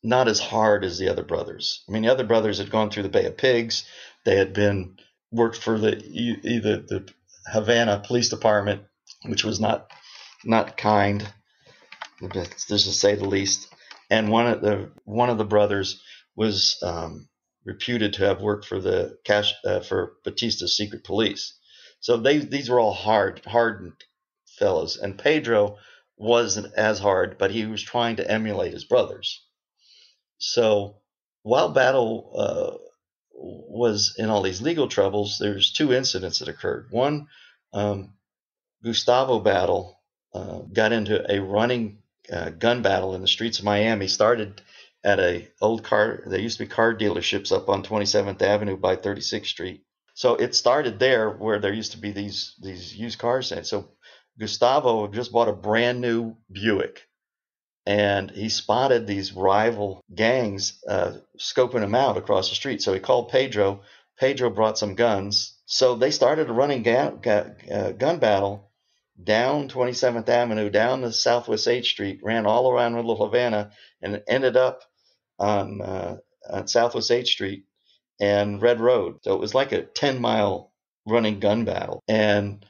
not as hard as the other brothers. The other brothers had gone through the Bay of Pigs. They had worked for either the Havana Police Department, which was not kind, just to say the least. And one of the brothers was reputed to have worked for the for Batista's secret police. So these were all hardened fellows. And Pedro wasn't as hard, but he was trying to emulate his brothers. So while Battle was in all these legal troubles, there's two incidents that occurred. One, Gustavo Battle got into a running gun battle in the streets of Miami, started at an old car. There used to be car dealerships up on 27th Avenue by 36th Street. So it started there where there used to be these used cars. So Gustavo just bought a brand new Buick. And he spotted these rival gangs scoping them out across the street. So he called Pedro. Pedro brought some guns. So they started a running gun battle down 27th Avenue, down the Southwest 8th Street, ran all around Little Havana, and ended up on Southwest 8th Street and Red Road. So it was like a 10-mile running gun battle. And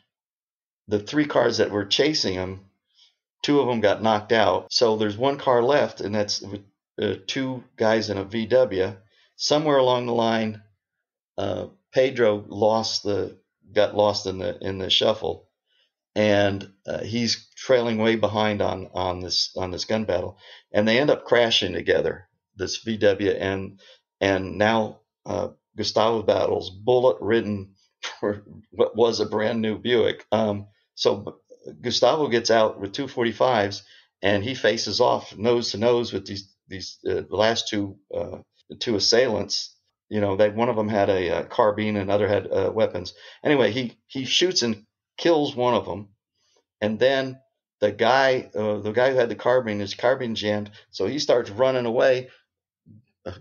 the three cars that were chasing him, two of them got knocked out. So there's one car left, and that's two guys in a VW. Somewhere along the line, Pedro got lost in the shuffle, and he's trailing way behind on this gun battle, and they end up crashing together. This VW and now Gustavo Battle's bullet-ridden for what was a brand new Buick. So Gustavo gets out with 245s, and he faces off nose to nose with these last two assailants. You know, that one of them had a carbine, another had weapons. Anyway, he shoots and kills one of them, and then the guy who had the carbine, his carbine jammed, so he starts running away.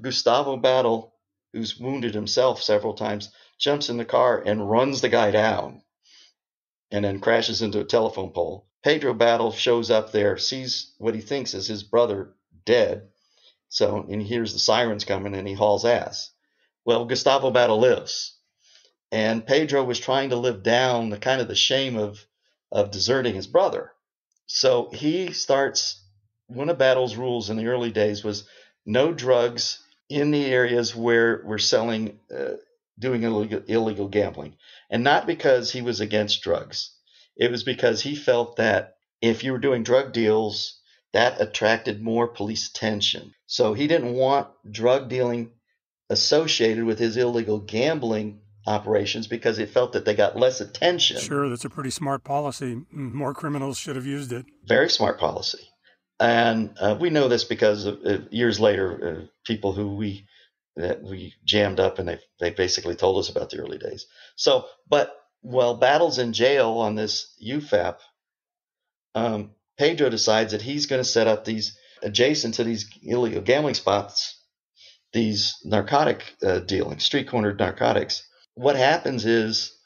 Gustavo Battle, who's wounded himself several times, jumps in the car and runs the guy down, and then crashes into a telephone pole. Pedro Battle shows up there, sees what he thinks is his brother dead, and he hears the sirens coming, and he hauls ass. Well, Gustavo Battle lives, and Pedro was trying to live down the kind of the shame of deserting his brother. So he starts, one of Battle's rules in the early days was no drugs in the areas where we're selling, doing illegal gambling. And not because he was against drugs. It was because he felt that if you were doing drug deals, that attracted more police attention. So he didn't want drug dealing associated with his illegal gambling operations because it felt that they got less attention. Sure, that's a pretty smart policy. More criminals should have used it. Very smart policy. And we know this because years later, people who we jammed up and they basically told us about the early days. So, but while Battle's in jail on this UFAP, Pedro decides that he's going to set up these, adjacent to these illegal gambling spots, these narcotic dealing, street-cornered narcotics. What happens is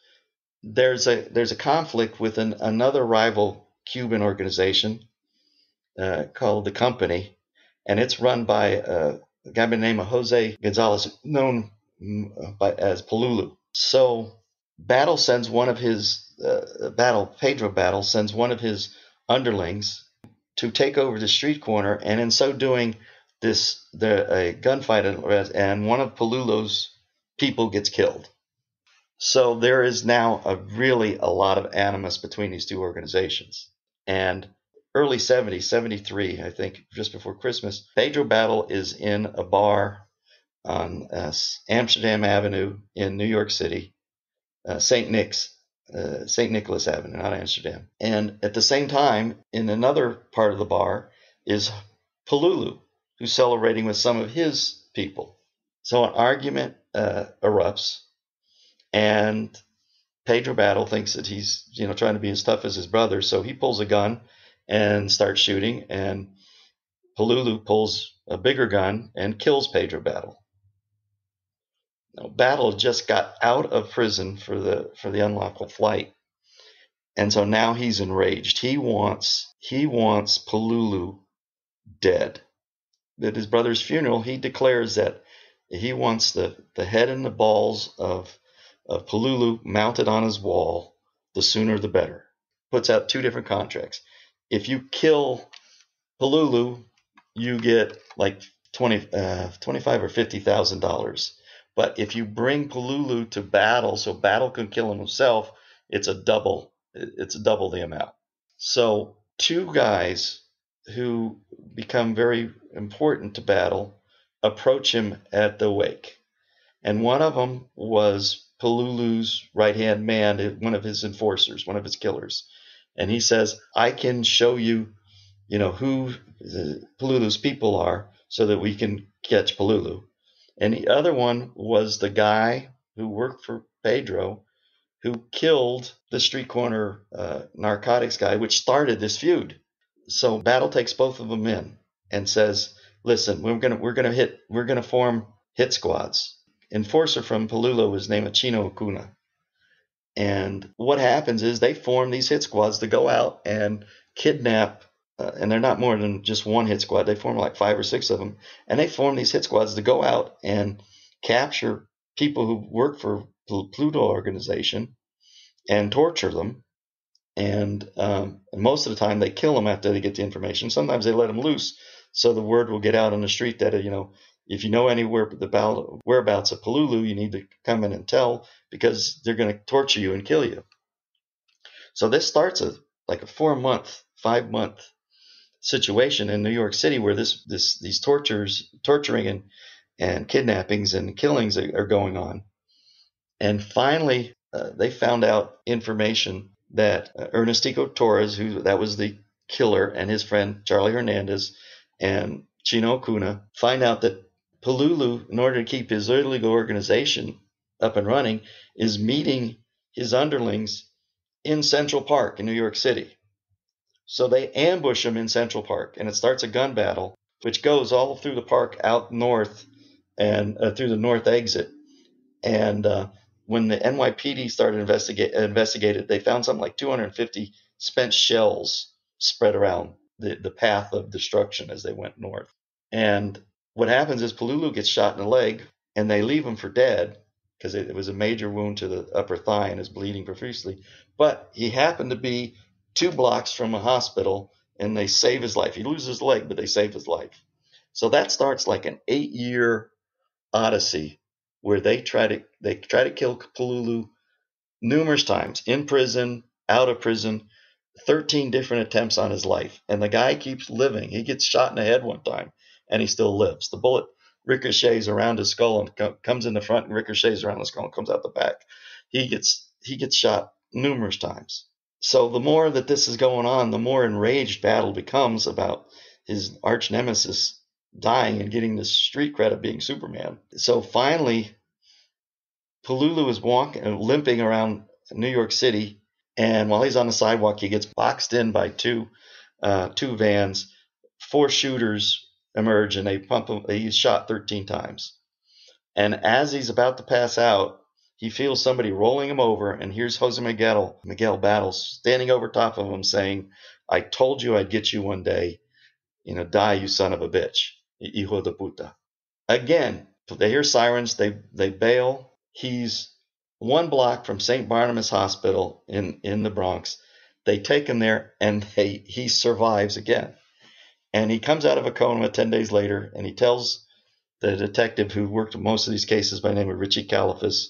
there's a conflict with another rival Cuban organization called The Company, and it's run by a guy by the name of Jose Gonzalez, known as Palulu. So Pedro Battle sends one of his underlings to take over the street corner, and in so doing, a gunfight, and one of Palulu's people gets killed. So there is now a lot of animus between these two organizations. And early 70s, 73, I think, just before Christmas, Pedro Battle is in a bar on Amsterdam Avenue in New York City, St. Nicholas Avenue, not Amsterdam. And at the same time, in another part of the bar is Palulu, who's celebrating with some of his people. So an argument erupts, and Pedro Battle thinks that he's, trying to be as tough as his brother, so he pulls a gun and starts shooting, and Palulu pulls a bigger gun and kills Pedro Battle. Now, Battle just got out of prison for the unlawful flight, and so now he's enraged. He wants Palulu dead. At his brother's funeral, he declares that he wants the head and the balls of Palulu mounted on his wall. The sooner the better. Puts out two different contracts. If you kill Palulu, you get like $25,000 or $50,000. But if you bring Palulu to Battle, so Battle can kill him himself, it's double the amount. So two guys who become very important to Battle approach him at the wake. And one of them was Palulu's right-hand man, one of his enforcers, one of his killers. And he says, I can show you, who Palulu's people are so that we can catch Palulu. And the other one was the guy who worked for Pedro who killed the street corner narcotics guy, which started this feud. So Battle takes both of them in and says, listen, we're gonna form hit squads. Enforcer from Palulu was named Chino Acuña. And what happens is they form these hit squads to go out and kidnap, and they're not more than just one hit squad. They form like 5 or 6 of them. And they form these hit squads to go out and capture people who work for Pluto organization and torture them. And most of the time they kill them after they get the information. Sometimes they let them loose So the word will get out on the street that, you know, if you know anywhere the whereabouts of Palulu, you need to come in and tell, because they're going to torture you and kill you. So this starts like a 4-month, 5-month situation in New York City, where these torturing and kidnappings and killings are going on. And finally, they found out information that Ernestico Torres, that was the killer, and his friend Charlie Hernandez and Chino Acuña, find out that Palulu, in order to keep his illegal organization up and running, is meeting his underlings in Central Park in New York City. So they ambush him in Central Park, and it starts a gun battle, which goes all through the park out north and through the north exit. And when the NYPD started investigated, they found something like 250 spent shells spread around the path of destruction as they went north. And what happens is Palulu gets shot in the leg, and they leave him for dead because it was a major wound to the upper thigh and is bleeding profusely. But he happened to be 2 blocks from a hospital, and they save his life. He loses his leg, but they save his life. So that starts like an 8-year odyssey where they try to kill Palulu numerous times, in prison, out of prison, 13 different attempts on his life. And the guy keeps living. He gets shot in the head one time, and he still lives. The bullet ricochets around his skull and comes in the front and ricochets around the skull and comes out the back. He gets shot numerous times. So the more that this is going on, the more enraged Battle becomes about his arch nemesis dying and getting this street cred of being Superman. So finally, Palulu is limping around New York City, and while he's on the sidewalk, he gets boxed in by two vans. 4 shooters emerge, and they pump him. He's shot 13 times. And as he's about to pass out, he feels somebody rolling him over, and here's Jose Miguel Battle, standing over top of him saying, "I told you I'd get you one day. You know, die, you son of a bitch. Hijo de puta." Again, they hear sirens. They bail. He's 1 block from St. Barnabas Hospital in the Bronx. They take him there, and he survives again. And he comes out of a coma 10 days later, and he tells the detective who worked most of these cases by the name of Richie Califus,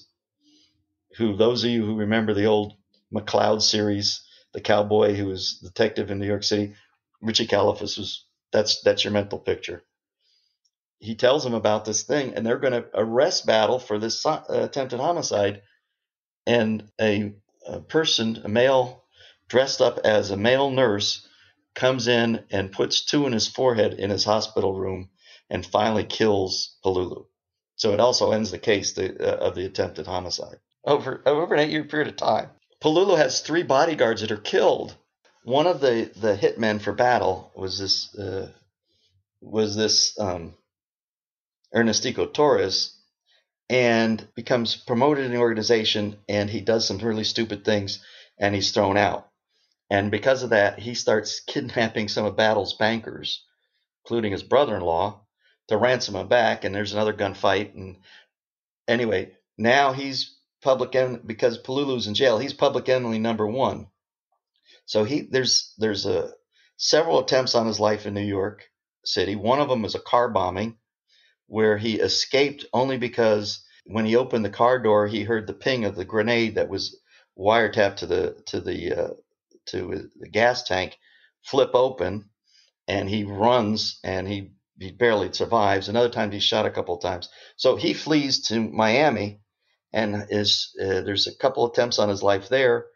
who, those of you who remember the old McCloud series, the cowboy who was detective in New York City, Richie Califus that's your mental picture. He tells him about this thing, and they're going to arrest Battle for this attempted homicide. And a person, a male, dressed up as a male nurse, comes in and puts 2 in his forehead in his hospital room and finally kills Palulu. So it also ends the case of the attempted homicide. Over an 8-year period of time, Palulu has 3 bodyguards that are killed. One of the hitmen for Battle was this Ernestico Torres, and becomes promoted in the organization, and he does some really stupid things, and he's thrown out. And because of that, he starts kidnapping some of Battle's bankers, including his brother-in-law, to ransom him back, and there's another gunfight. And anyway, now he's public enemy, because Palulu's in jail, he's public enemy number 1. So there's several attempts on his life in New York City. One of them was a car bombing, where he escaped only because when he opened the car door, he heard the ping of the grenade that was wiretapped to the gas tank flip open, and he runs, and he barely survives. Another time he's shot a couple of times. So he flees to Miami. And there's a couple attempts on his life there,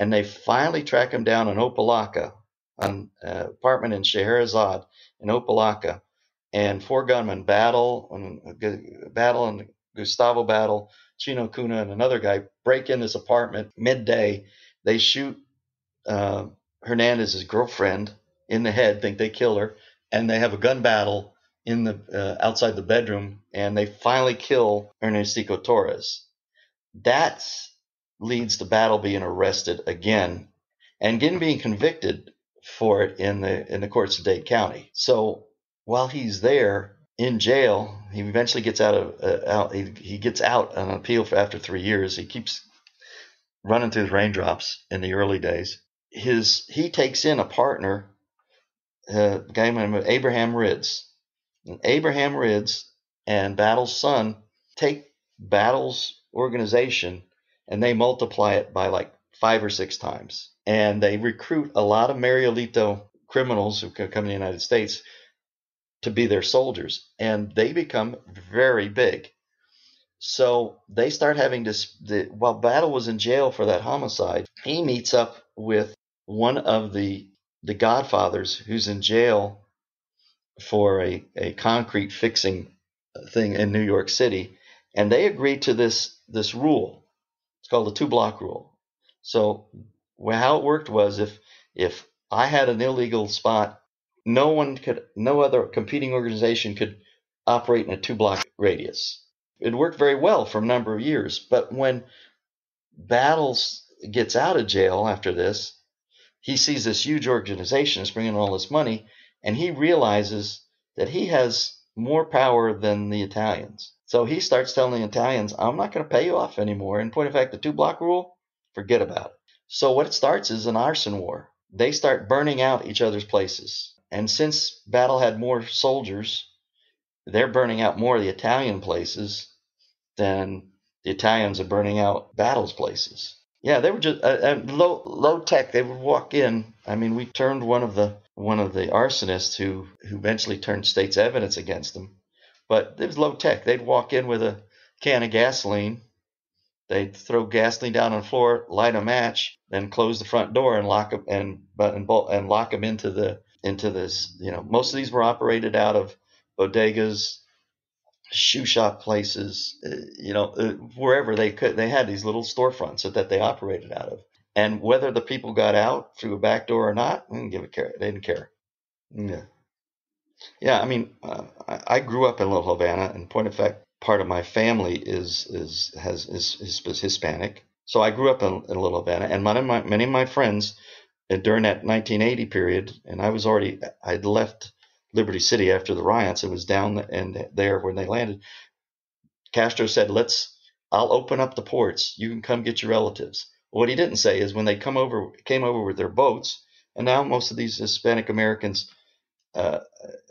and they finally track him down in Opa-locka, an apartment in Scheherazade in Opa-locka, and 4 gunmen, Battle and Gustavo Battle, Chino Acuña, and another guy, break in this apartment midday. They shoot Hernandez's girlfriend in the head, think they kill her, and they have a gun battle in the outside the bedroom, and they finally kill Ernestico Torres. That leads to Battle being arrested again and getting convicted for it in the courts of Dade County. So while he's there in jail, he eventually gets out on appeal after 3 years. He keeps running through his raindrops in the early days. He takes in a partner a guy named Abraham Rydz. And Abraham Rydz and Battle's son take Battle's organization and they multiply it by like 5 or 6 times. And they recruit a lot of Mariolito criminals who come to the United States to be their soldiers. And they become very big. So they start having this, while Battle was in jail for that homicide, he meets up with one of the Godfathers who's in jail for a concrete fixing thing in New York City. And they agree to this rule. It's called the 2-block rule. So how it worked was if I had an illegal spot, no other competing organization could operate in a 2-block radius. It worked very well for a number of years. But when Battles gets out of jail after this, he sees this huge organization that's bringing all this money, and he realizes that he has more power than the Italians. So he starts telling the Italians, I'm not going to pay you off anymore. In point of fact, the 2-block rule, forget about it. So what it starts is an arson war. They start burning out each other's places. And since Battle had more soldiers, they're burning out more of the Italian places than the Italians are burning out Battle's places. Yeah, they were just low tech. They would walk in. I mean, we turned one of the arsonists who eventually turned state's evidence against them. But it was low tech. They'd walk in with a can of gasoline. They'd throw gasoline down on the floor, light a match, then close the front door and lock them and lock them into this. You know, most of these were operated out of bodegas, shoe shop places, wherever they could. They had these little storefronts that they operated out of. And whether the people got out through a back door or not, they didn't give a care. They didn't care. Yeah. Yeah, I mean, I grew up in Little Havana, and point of fact, part of my family is Hispanic. So I grew up in Little Havana, and many of my friends during that 1980 period, and I'd left Liberty City after the riots. It was down and there when they landed. Castro said, I'll open up the ports. You can come get your relatives. What he didn't say is when they came over with their boats, and now most of these Hispanic Americans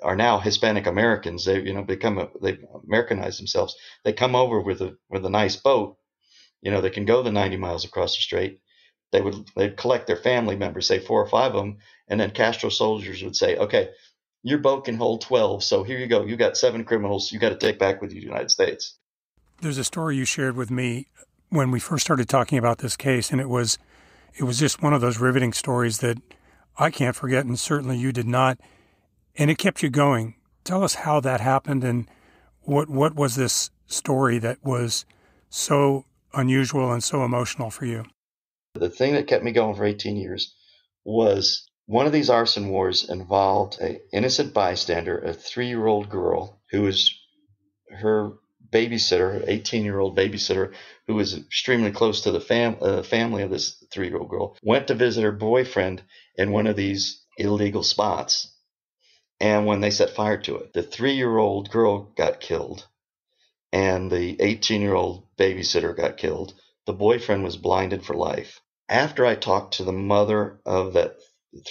are now Hispanic Americans. They they've Americanized themselves. They come over with a nice boat. You know, they can go the 90 miles across the strait. They'd collect their family members, say 4 or 5 of them, and then Castro soldiers would say, okay, your boat can hold 12, so here you go. You got 7 criminals you got to take back with you to the United States. There's a story you shared with me when we first started talking about this case, and it was just one of those riveting stories that I can't forget, and certainly you did not, and it kept you going. Tell us how that happened and what was this story that was so unusual and so emotional for you? The thing that kept me going for 18 years was one of these arson wars involved an innocent bystander, a 3-year-old girl who was her babysitter, 18-year-old babysitter, who was extremely close to the family of this 3-year-old girl, went to visit her boyfriend in one of these illegal spots. And when they set fire to it, the 3-year-old girl got killed and the 18-year-old babysitter got killed. The boyfriend was blinded for life. After I talked to the mother of that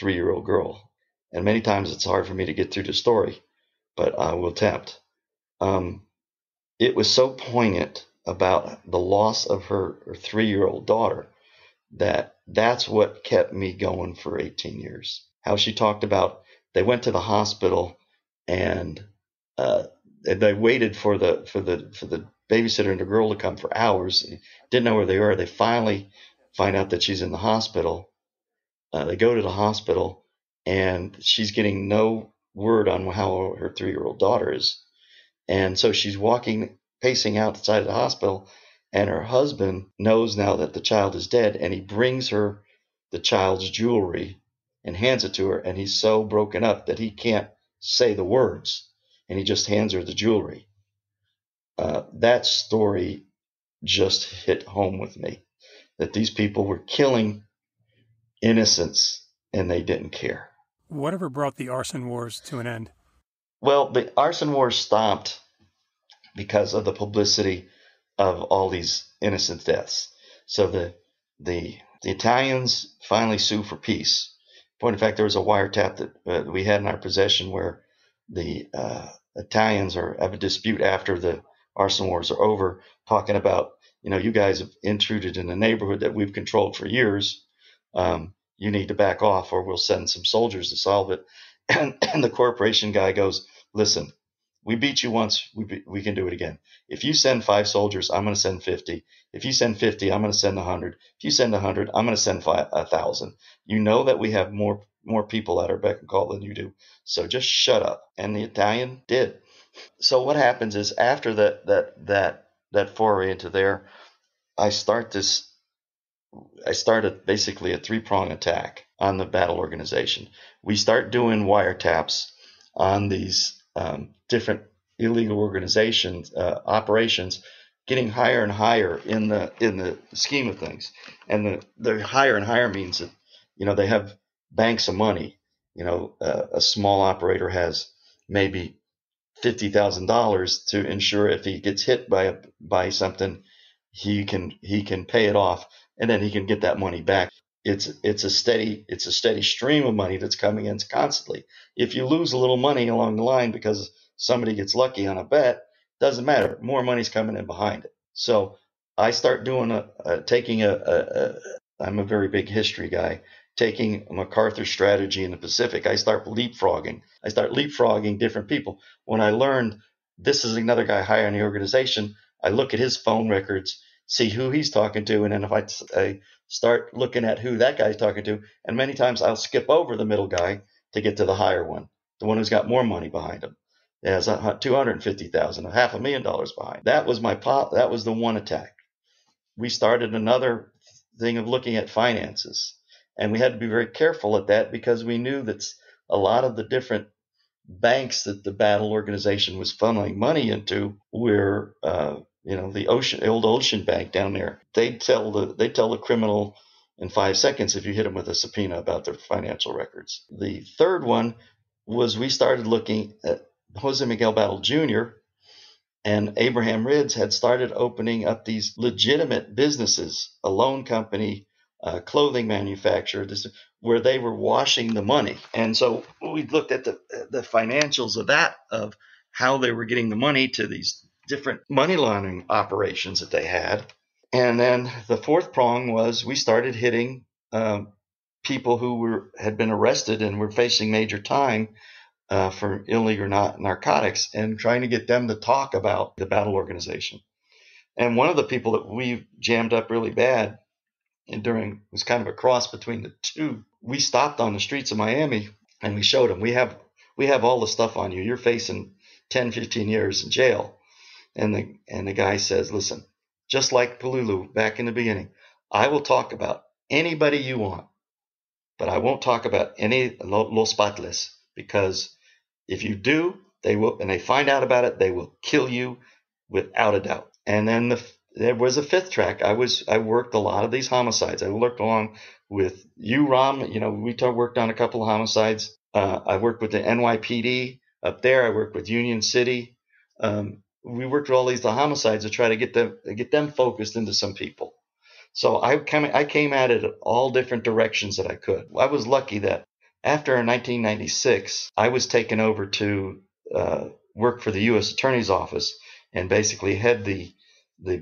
3-year-old girl, and many times it's hard for me to get through the story, but I will attempt. It was so poignant about the loss of her 3-year-old daughter that's what kept me going for 18 years. How she talked about they went to the hospital and they waited for the babysitter and the girl to come for hours. They didn't know where they were. They finally find out that she's in the hospital. They go to the hospital, and she's getting no word on how her 3-year-old daughter is. And so she's pacing outside the hospital, and her husband knows now that the child is dead, and he brings her the child's jewelry and hands it to her, and he's so broken up that he can't say the words, and he just hands her the jewelry. That story just hit home with me, that these people were killing innocence, and they didn't care. Whatever brought the arson wars to an end? Well, the arson wars stopped because of the publicity of all these innocent deaths. So the Italians finally sued for peace, Point of fact, there was a wiretap that we had in our possession where the Italians have a dispute after the arson wars are over, talking about, you know, you guys have intruded in a neighborhood that we've controlled for years. You need to back off or we'll send some soldiers to solve it. And the corporation guy goes, listen, we beat you once, we can do it again. If you send 5 soldiers, I'm going to send 50. If you send 50, I'm going to send 100. If you send 100, I'm going to send 1,000. You know that we have more people at our beck and call than you do. So just shut up. And the Italian did. So what happens is after that foray into there, I started basically a 3-prong attack on the battle organization. We start doing wiretaps on these different illegal organizations, operations, getting higher and higher in the scheme of things. And the higher and higher means that, you know, they have banks of money. You know, a small operator has maybe $50,000 to ensure if he gets hit by something, he can pay it off, and then he can get that money back. It's a steady stream of money that's coming in constantly. If you lose a little money along the line because somebody gets lucky on a bet, doesn't matter. More money's coming in behind it. So I start doing I'm a very big history guy. Taking MacArthur's strategy in the Pacific, I start leapfrogging. I start leapfrogging different people. When I learned this is another guy higher in the organization, I look at his phone records, see who he's talking to, and then if I start looking at who that guy's talking to, and many times I'll skip over the middle guy to get to the higher one, the one who's got more money behind him. It has $250,000, $500,000 behind. That was the one attack. We started another thing of looking at finances. And we had to be very careful at that because we knew that a lot of the different banks that the battle organization was funneling money into were, the old ocean bank down there. They tell the criminal in 5 seconds if you hit them with a subpoena about their financial records. The third one was we started looking at Jose Miguel Battle Jr. and Abraham Rydz had started opening up these legitimate businesses, a loan company, clothing manufacturer, where they were washing the money. And so we looked at the financials of that, of how they were getting the money to these different money laundering operations that they had. And then the fourth prong was we started hitting people who had been arrested and were facing major time for illegal narcotics and trying to get them to talk about the battle organization. And one of the people that we jammed up really bad it was kind of a cross between the two. We stopped on the streets of Miami and we showed him, we have all the stuff on you. You're facing 10, 15 years in jail. And the guy says, listen, just like Palulu back in the beginning, I will talk about anybody you want, but I won't talk about any Los Patles, because if you do, they find out about it, they will kill you without a doubt. And then there was a fifth track. I worked a lot of these homicides. I worked along with you, Ram. You know, we worked on a couple of homicides. I worked with the NYPD up there. I worked with Union City. We worked with all these homicides to try to get them focused into some people. So I came at it all different directions that I could. I was lucky that after 1996, I was taken over to work for the U.S. Attorney's Office and basically head the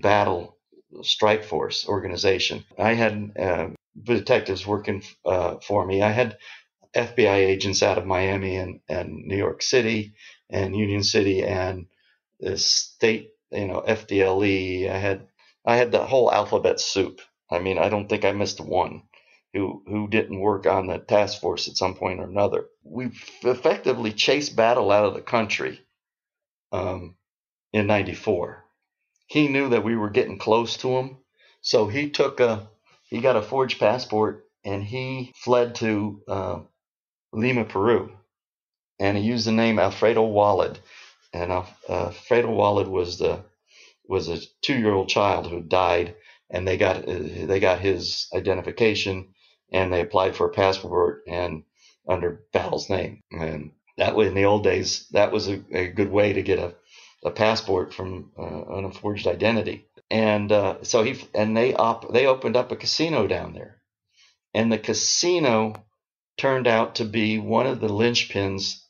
battle strike force organization. I had detectives working for me. I had FBI agents out of Miami and New York City and Union City and the state, you know, FDLE. I had the whole alphabet soup. I mean, I don't think I missed one who didn't work on the task force at some point or another. We effectively chased battle out of the country in 94. He knew that we were getting close to him, so he got a forged passport and he fled to Lima, Peru, and he used the name Alfredo Wallid. And Alfredo Wallid was a 2-year-old child who died, and they got his identification and they applied for a passport and under Battle's name. And that way, in the old days, that was a good way to get a passport from on a forged identity. And so they opened up a casino down there, and the casino turned out to be one of the linchpins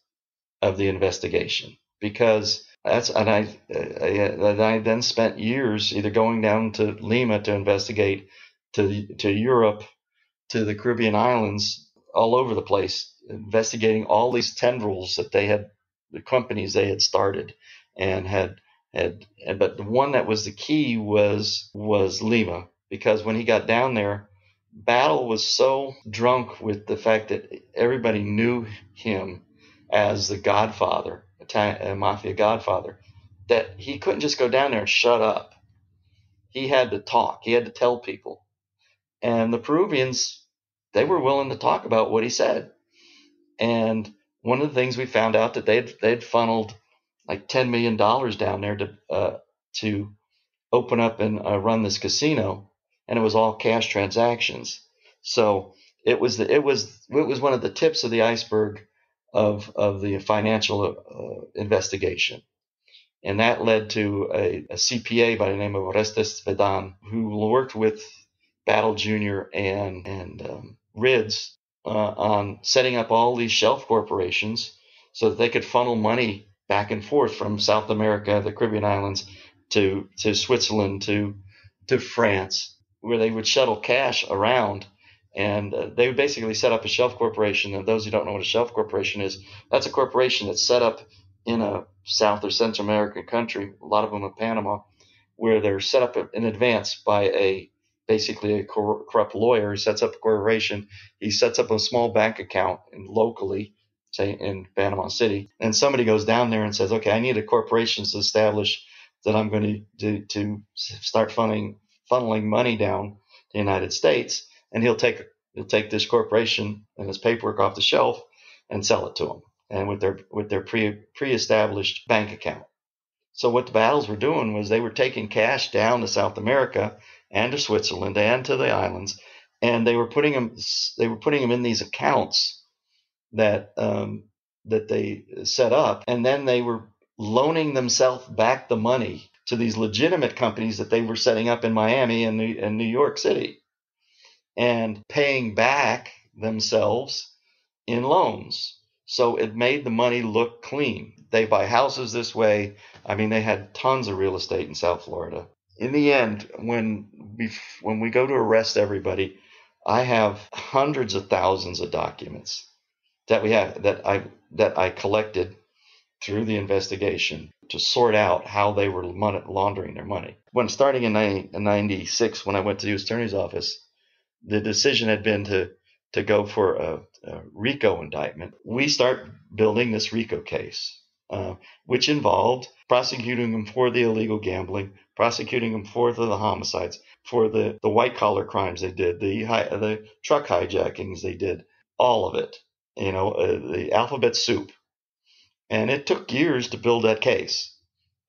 of the investigation, because that's, and I then spent years either going down to Lima to investigate, to Europe, to the Caribbean islands, all over the place, investigating all these tendrils that they had, the companies they had started, and but the one that was the key was Lima, because when he got down there, Battle was so drunk with the fact that everybody knew him as the godfather, Italian mafia godfather, that he couldn't just go down there and shut up. He had to talk. He had to tell people. And the Peruvians, they were willing to talk about what he said. And one of the things we found out, that they'd funneled like $10 million down there to open up and run this casino, and it was all cash transactions. So it was one of the tips of the iceberg of the financial investigation, and that led to a CPA by the name of Orestes Vedan, who worked with Battle Jr. and Rydz on setting up all these shelf corporations so that they could funnel money back and forth from South America, the Caribbean islands, to Switzerland, to France, where they would shuttle cash around. And they would basically set up a shelf corporation. And those who don't know what a shelf corporation is, that's a corporation that's set up in a South or Central American country, a lot of them in Panama, where they're set up in advance by basically a corrupt lawyer who sets up a corporation. He sets up a small bank account locally, say in Panama City, and somebody goes down there and says, okay, I need a corporation to establish that I'm going to start funneling money down the United States, and he'll take this corporation and his paperwork off the shelf and sell it to them, and with their pre-established bank account. So what the Battles were doing was they were taking cash down to South America and to Switzerland and to the islands, and they were putting them in these accounts that they set up, and then they were loaning themselves back the money to these legitimate companies that they were setting up in Miami and New York City, and paying back themselves in loans. So it made the money look clean. They buy houses this way. I mean, they had tons of real estate in South Florida. In the end, when we go to arrest everybody, I have hundreds of thousands of documents that I collected through the investigation to sort out how they were laundering their money. When starting in 1996, when I went to the U.S. Attorney's Office, the decision had been to go for a RICO indictment. We start building this RICO case, which involved prosecuting them for the illegal gambling, prosecuting them for the homicides, for the white-collar crimes they did, the truck hijackings they did, all of it, the alphabet soup. And it took years to build that case,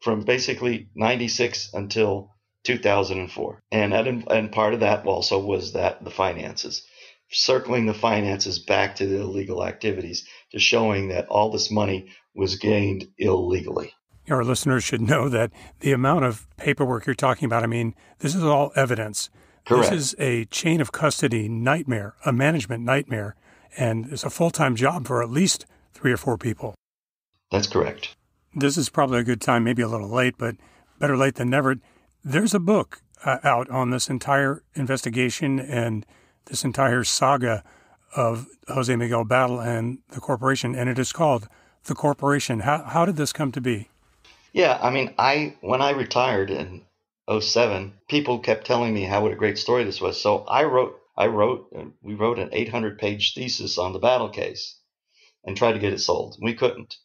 from basically 96 until 2004. And part of that also was that the finances, circling the finances back to the illegal activities, to showing that all this money was gained illegally. Our listeners should know that the amount of paperwork you're talking about, I mean, this is all evidence. Correct. This is a chain of custody nightmare, a management nightmare, and it's a full-time job for at least 3 or 4 people. That's correct. This is probably a good time, maybe a little late, but better late than never. There's a book out on this entire investigation and this entire saga of Jose Miguel Battle and the corporation, and it is called The Corporation. How did this come to be? Yeah, I mean, when I retired in 2007, people kept telling me what a great story this was. So we wrote an 800-page thesis on the Battle case and tried to get it sold. We couldn't.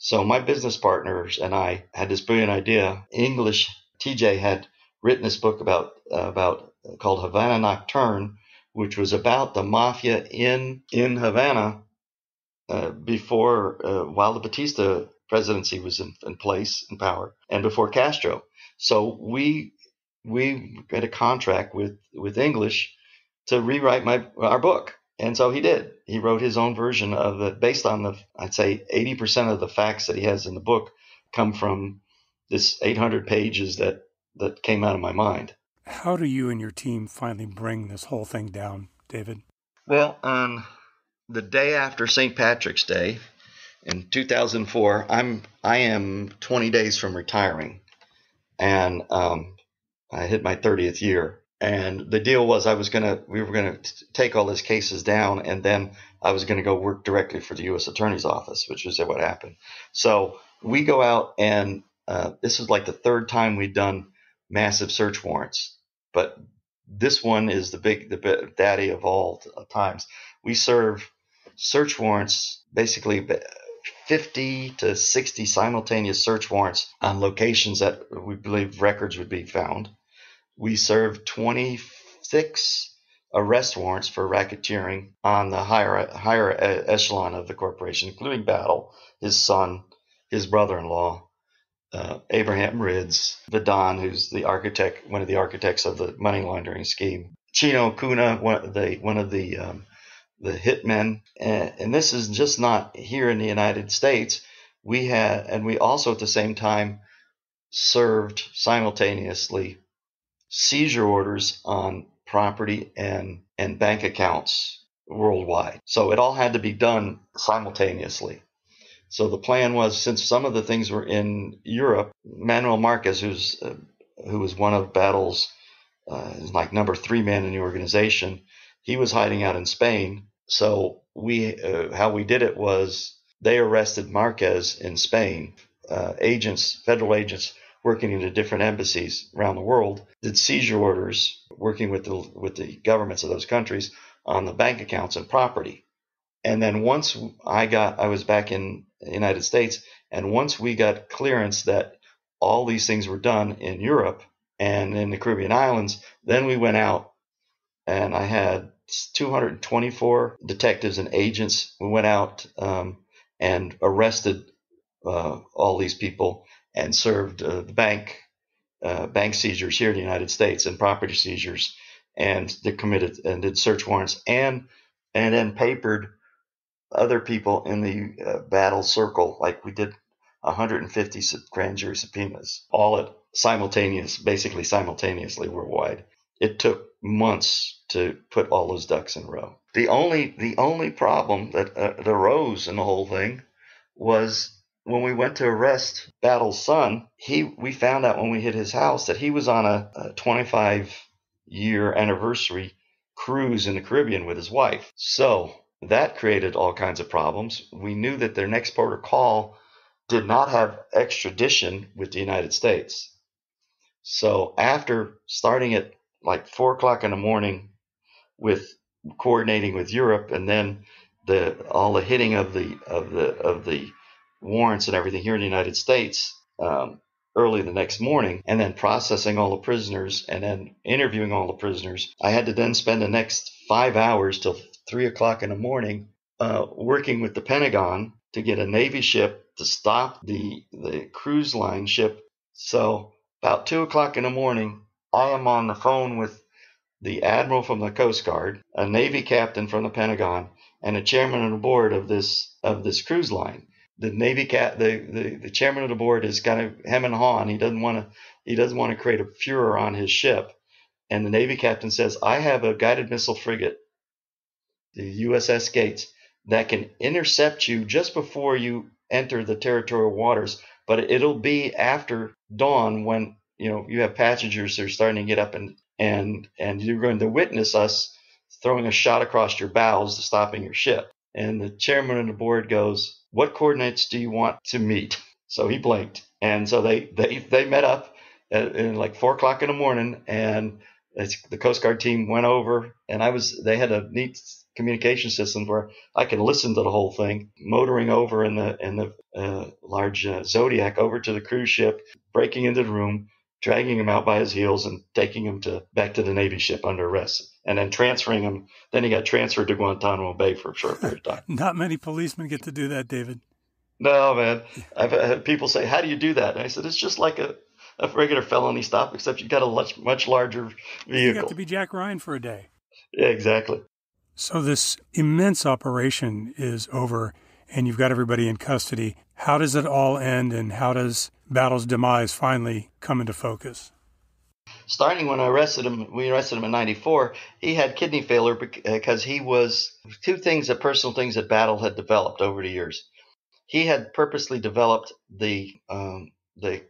So my business partners and I had this brilliant idea. English TJ had written this book called Havana Nocturne, which was about the mafia in Havana while the Batista presidency was in place and power, and before Castro. So we had a contract with English to rewrite our book. And so he did. He wrote his own version of it based on I'd say 80% of the facts that he has in the book come from this 800 pages that came out of my mind. How do you and your team finally bring this whole thing down, David? Well, the day after St. Patrick's Day in 2004, I am 20 days from retiring, and I hit my 30th year. And the deal was we were gonna take all these cases down, and then I was gonna go work directly for the U.S. Attorney's Office, which is what happened. So we go out, and this is like the third time we've done massive search warrants, but this one is the daddy of all times. We serve search warrants, basically 50 to 60 simultaneous search warrants on locations that we believe records would be found. We served 26 arrest warrants for racketeering on the higher echelon of the corporation, including Battle, his son, his brother-in-law, Abraham Rydz, Vidon, who's the architect, one of the architects of the money laundering scheme, Chino Acuña, one of the hitmen, and this is just not here in the United States. We also at the same time served simultaneously seizure orders on property and bank accounts worldwide. So it all had to be done simultaneously. So the plan was, since some of the things were in Europe, Manuel Marquez, who was one of Battle's like number 3 man in the organization, he was hiding out in Spain. So how we did it was they arrested Marquez in Spain. Federal agents working in the different embassies around the world did seizure orders, working with the governments of those countries on the bank accounts and property. And then once I was back in the United States, and once we got clearance that all these things were done in Europe and in the Caribbean islands, then we went out, and I had 224 detectives and agents. We went out and arrested all these people and served the bank seizures here in the United States and property seizures, and they committed and did search warrants and then papered other people in the Battle circle. Like we did 150 grand jury subpoenas, all at simultaneously worldwide. It took months to put all those ducks in a row. The only problem that arose in the whole thing was when we went to arrest Battle's son. We found out when we hit his house that he was on a 25-year anniversary cruise in the Caribbean with his wife. So that created all kinds of problems. We knew that their next port of call did not have extradition with the United States. So after starting at like 4 o'clock in the morning with coordinating with Europe, and then all the hitting of the warrants and everything here in the United States early the next morning, and then processing all the prisoners and then interviewing all the prisoners, I had to then spend the next 5 hours till 3 o'clock in the morning working with the Pentagon to get a Navy ship to stop the cruise line ship. So about 2 o'clock in the morning, I am on the phone with the admiral from the Coast Guard, a Navy captain from the Pentagon, and a chairman of the board of this cruise line. The Navy the chairman of the board is kind of hem and hawing. He doesn't want to create a furor on his ship. And the Navy captain says, "I have a guided missile frigate, the USS Gates, that can intercept you just before you enter the territorial waters, but it'll be after dawn when you have passengers that are starting to get up and you're going to witness us throwing a shot across your bows to stopping your ship." And the chairman of the board goes, "What coordinates do you want to meet?" So he blinked. And so they met up at like 4 o'clock in the morning, and the Coast Guard team went over, and they had a neat communication system where I could listen to the whole thing, motoring over in the large Zodiac over to the cruise ship, breaking into the room, dragging him out by his heels and taking him back to the Navy ship under arrest, and then transferring him. Then he got transferred to Guantanamo Bay for a short period of time. Not many policemen get to do that, David. No, man. I've had people say, "How do you do that?" And I said, "It's just like a regular felony stop, except you got a much larger vehicle." You got to be Jack Ryan for a day. Yeah, exactly. So this immense operation is over, and you've got everybody in custody. How does it all end, and how does Battle's demise finally come into focus? starting when we arrested him in 94, he had kidney failure because he was personal things that Battle had developed over the years. He had purposely developed the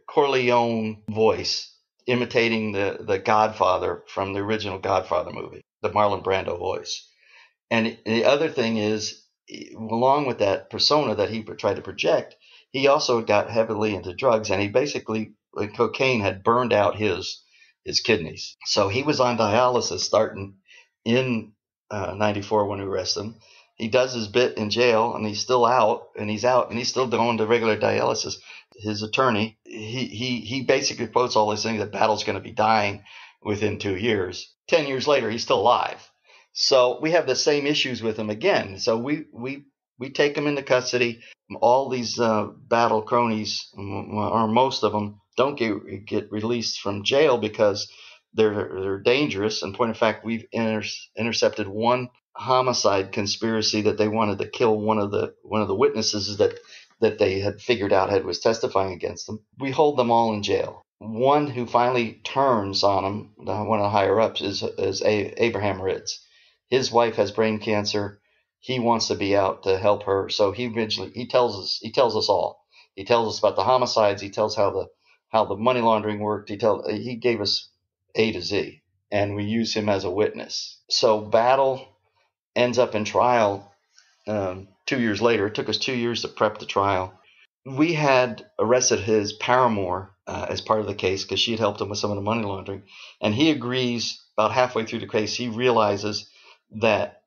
Corleone voice, imitating the Godfather from the original Godfather movie, the Marlon Brando voice. And the other thing is, along with that persona that he tried to project, he also got heavily into drugs, and he basically, cocaine had burned out his kidneys. So he was on dialysis starting in 94 when we arrested him. He does his bit in jail, and he's still out, and he's still going to regular dialysis. His attorney, he basically quotes all these things that Battle's going to be dying within 2 years. 10 years later, he's still alive. So we have the same issues with him again. So we take him into custody. All these Battle cronies, or most of them, don't get released from jail because they're dangerous. In point of fact, we've intercepted one homicide conspiracy that they wanted to kill one of the witnesses that they had figured out was testifying against them. We hold them all in jail. One who finally turns on them, one of the higher ups, is Abraham Rydz. His wife has brain cancer. He wants to be out to help her, so he tells us all. He tells us about the homicides. He tells how the money laundering worked. He gave us A to Z, and we use him as a witness. So Battle ends up in trial 2 years later. It took us 2 years to prep the trial. We had arrested his paramour as part of the case because she had helped him with some of the money laundering, and he agrees. About halfway through the case, he realizes that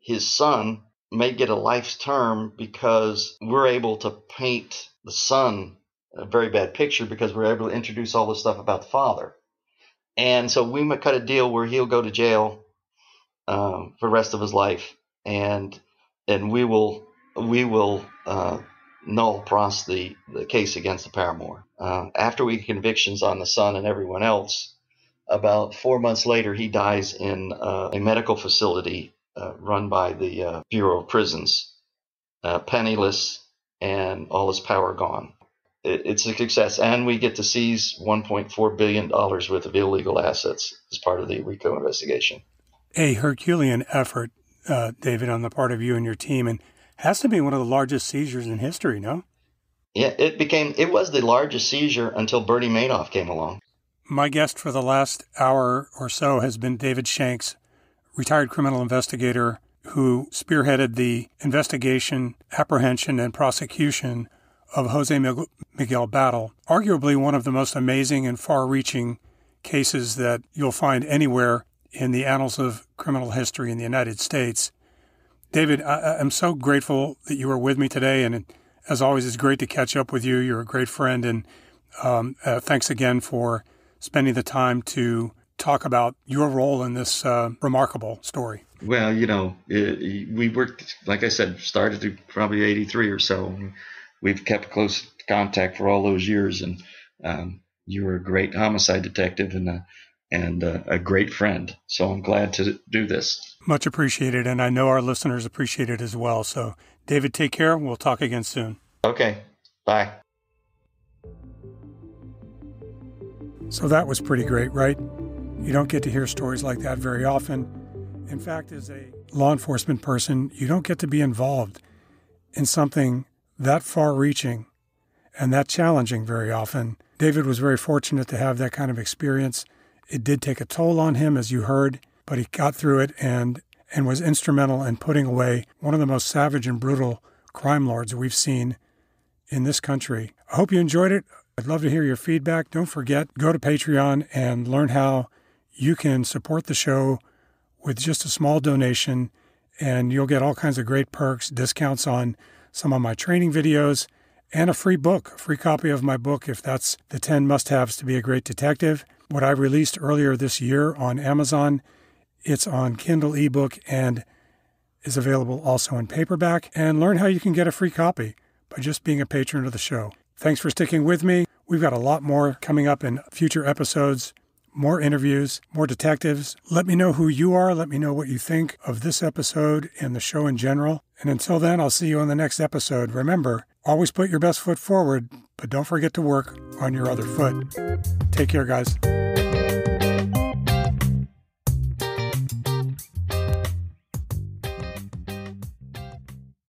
his son may get a life's term because we're able to paint the son a very bad picture because we're able to introduce all this stuff about the father. And so we cut a deal where he'll go to jail for the rest of his life, and we will null pross the case against the paramour. After we get convictions on the son and everyone else, about 4 months later, he dies in a medical facility run by the Bureau of Prisons, penniless and all his power gone. It's a success, and we get to seize $1.4 billion worth of illegal assets as part of the RICO investigation. A Herculean effort, David, on the part of you and your team, and has to be one of the largest seizures in history, no? Yeah, it was the largest seizure until Bernie Madoff came along. My guest for the last hour or so has been David Shanks, retired criminal investigator who spearheaded the investigation, apprehension, and prosecution of Jose Miguel Battle, arguably one of the most amazing and far-reaching cases that you'll find anywhere in the annals of criminal history in the United States. David, I'm so grateful that you were with me today, and as always, it's great to catch up with you. You're a great friend, and thanks again for spending the time to talk about your role in this remarkable story. Well, we worked, like I said, started through probably 83 or so. We've kept close contact for all those years, and you were a great homicide detective and a great friend. So I'm glad to do this. Much appreciated, and I know our listeners appreciate it as well. So, David, take care. We'll talk again soon. Okay. Bye. So that was pretty great, right? You don't get to hear stories like that very often. In fact, as a law enforcement person, you don't get to be involved in something that far-reaching and that challenging very often. David was very fortunate to have that kind of experience. It did take a toll on him, as you heard, but he got through it and was instrumental in putting away one of the most savage and brutal crime lords we've seen in this country. I hope you enjoyed it. I'd love to hear your feedback. Don't forget, go to Patreon and learn how you can support the show with just a small donation, and you'll get all kinds of great perks, discounts on some of my training videos, and a free copy of my book, if that's the 10 must-haves to be a great detective. What I released earlier this year on Amazon, it's on Kindle ebook and is available also in paperback. And learn how you can get a free copy by just being a patron of the show. Thanks for sticking with me. We've got a lot more coming up in future episodes, more interviews, more detectives. Let me know who you are. Let me know what you think of this episode and the show in general. And until then, I'll see you on the next episode. Remember, always put your best foot forward, but don't forget to work on your other foot. Take care, guys.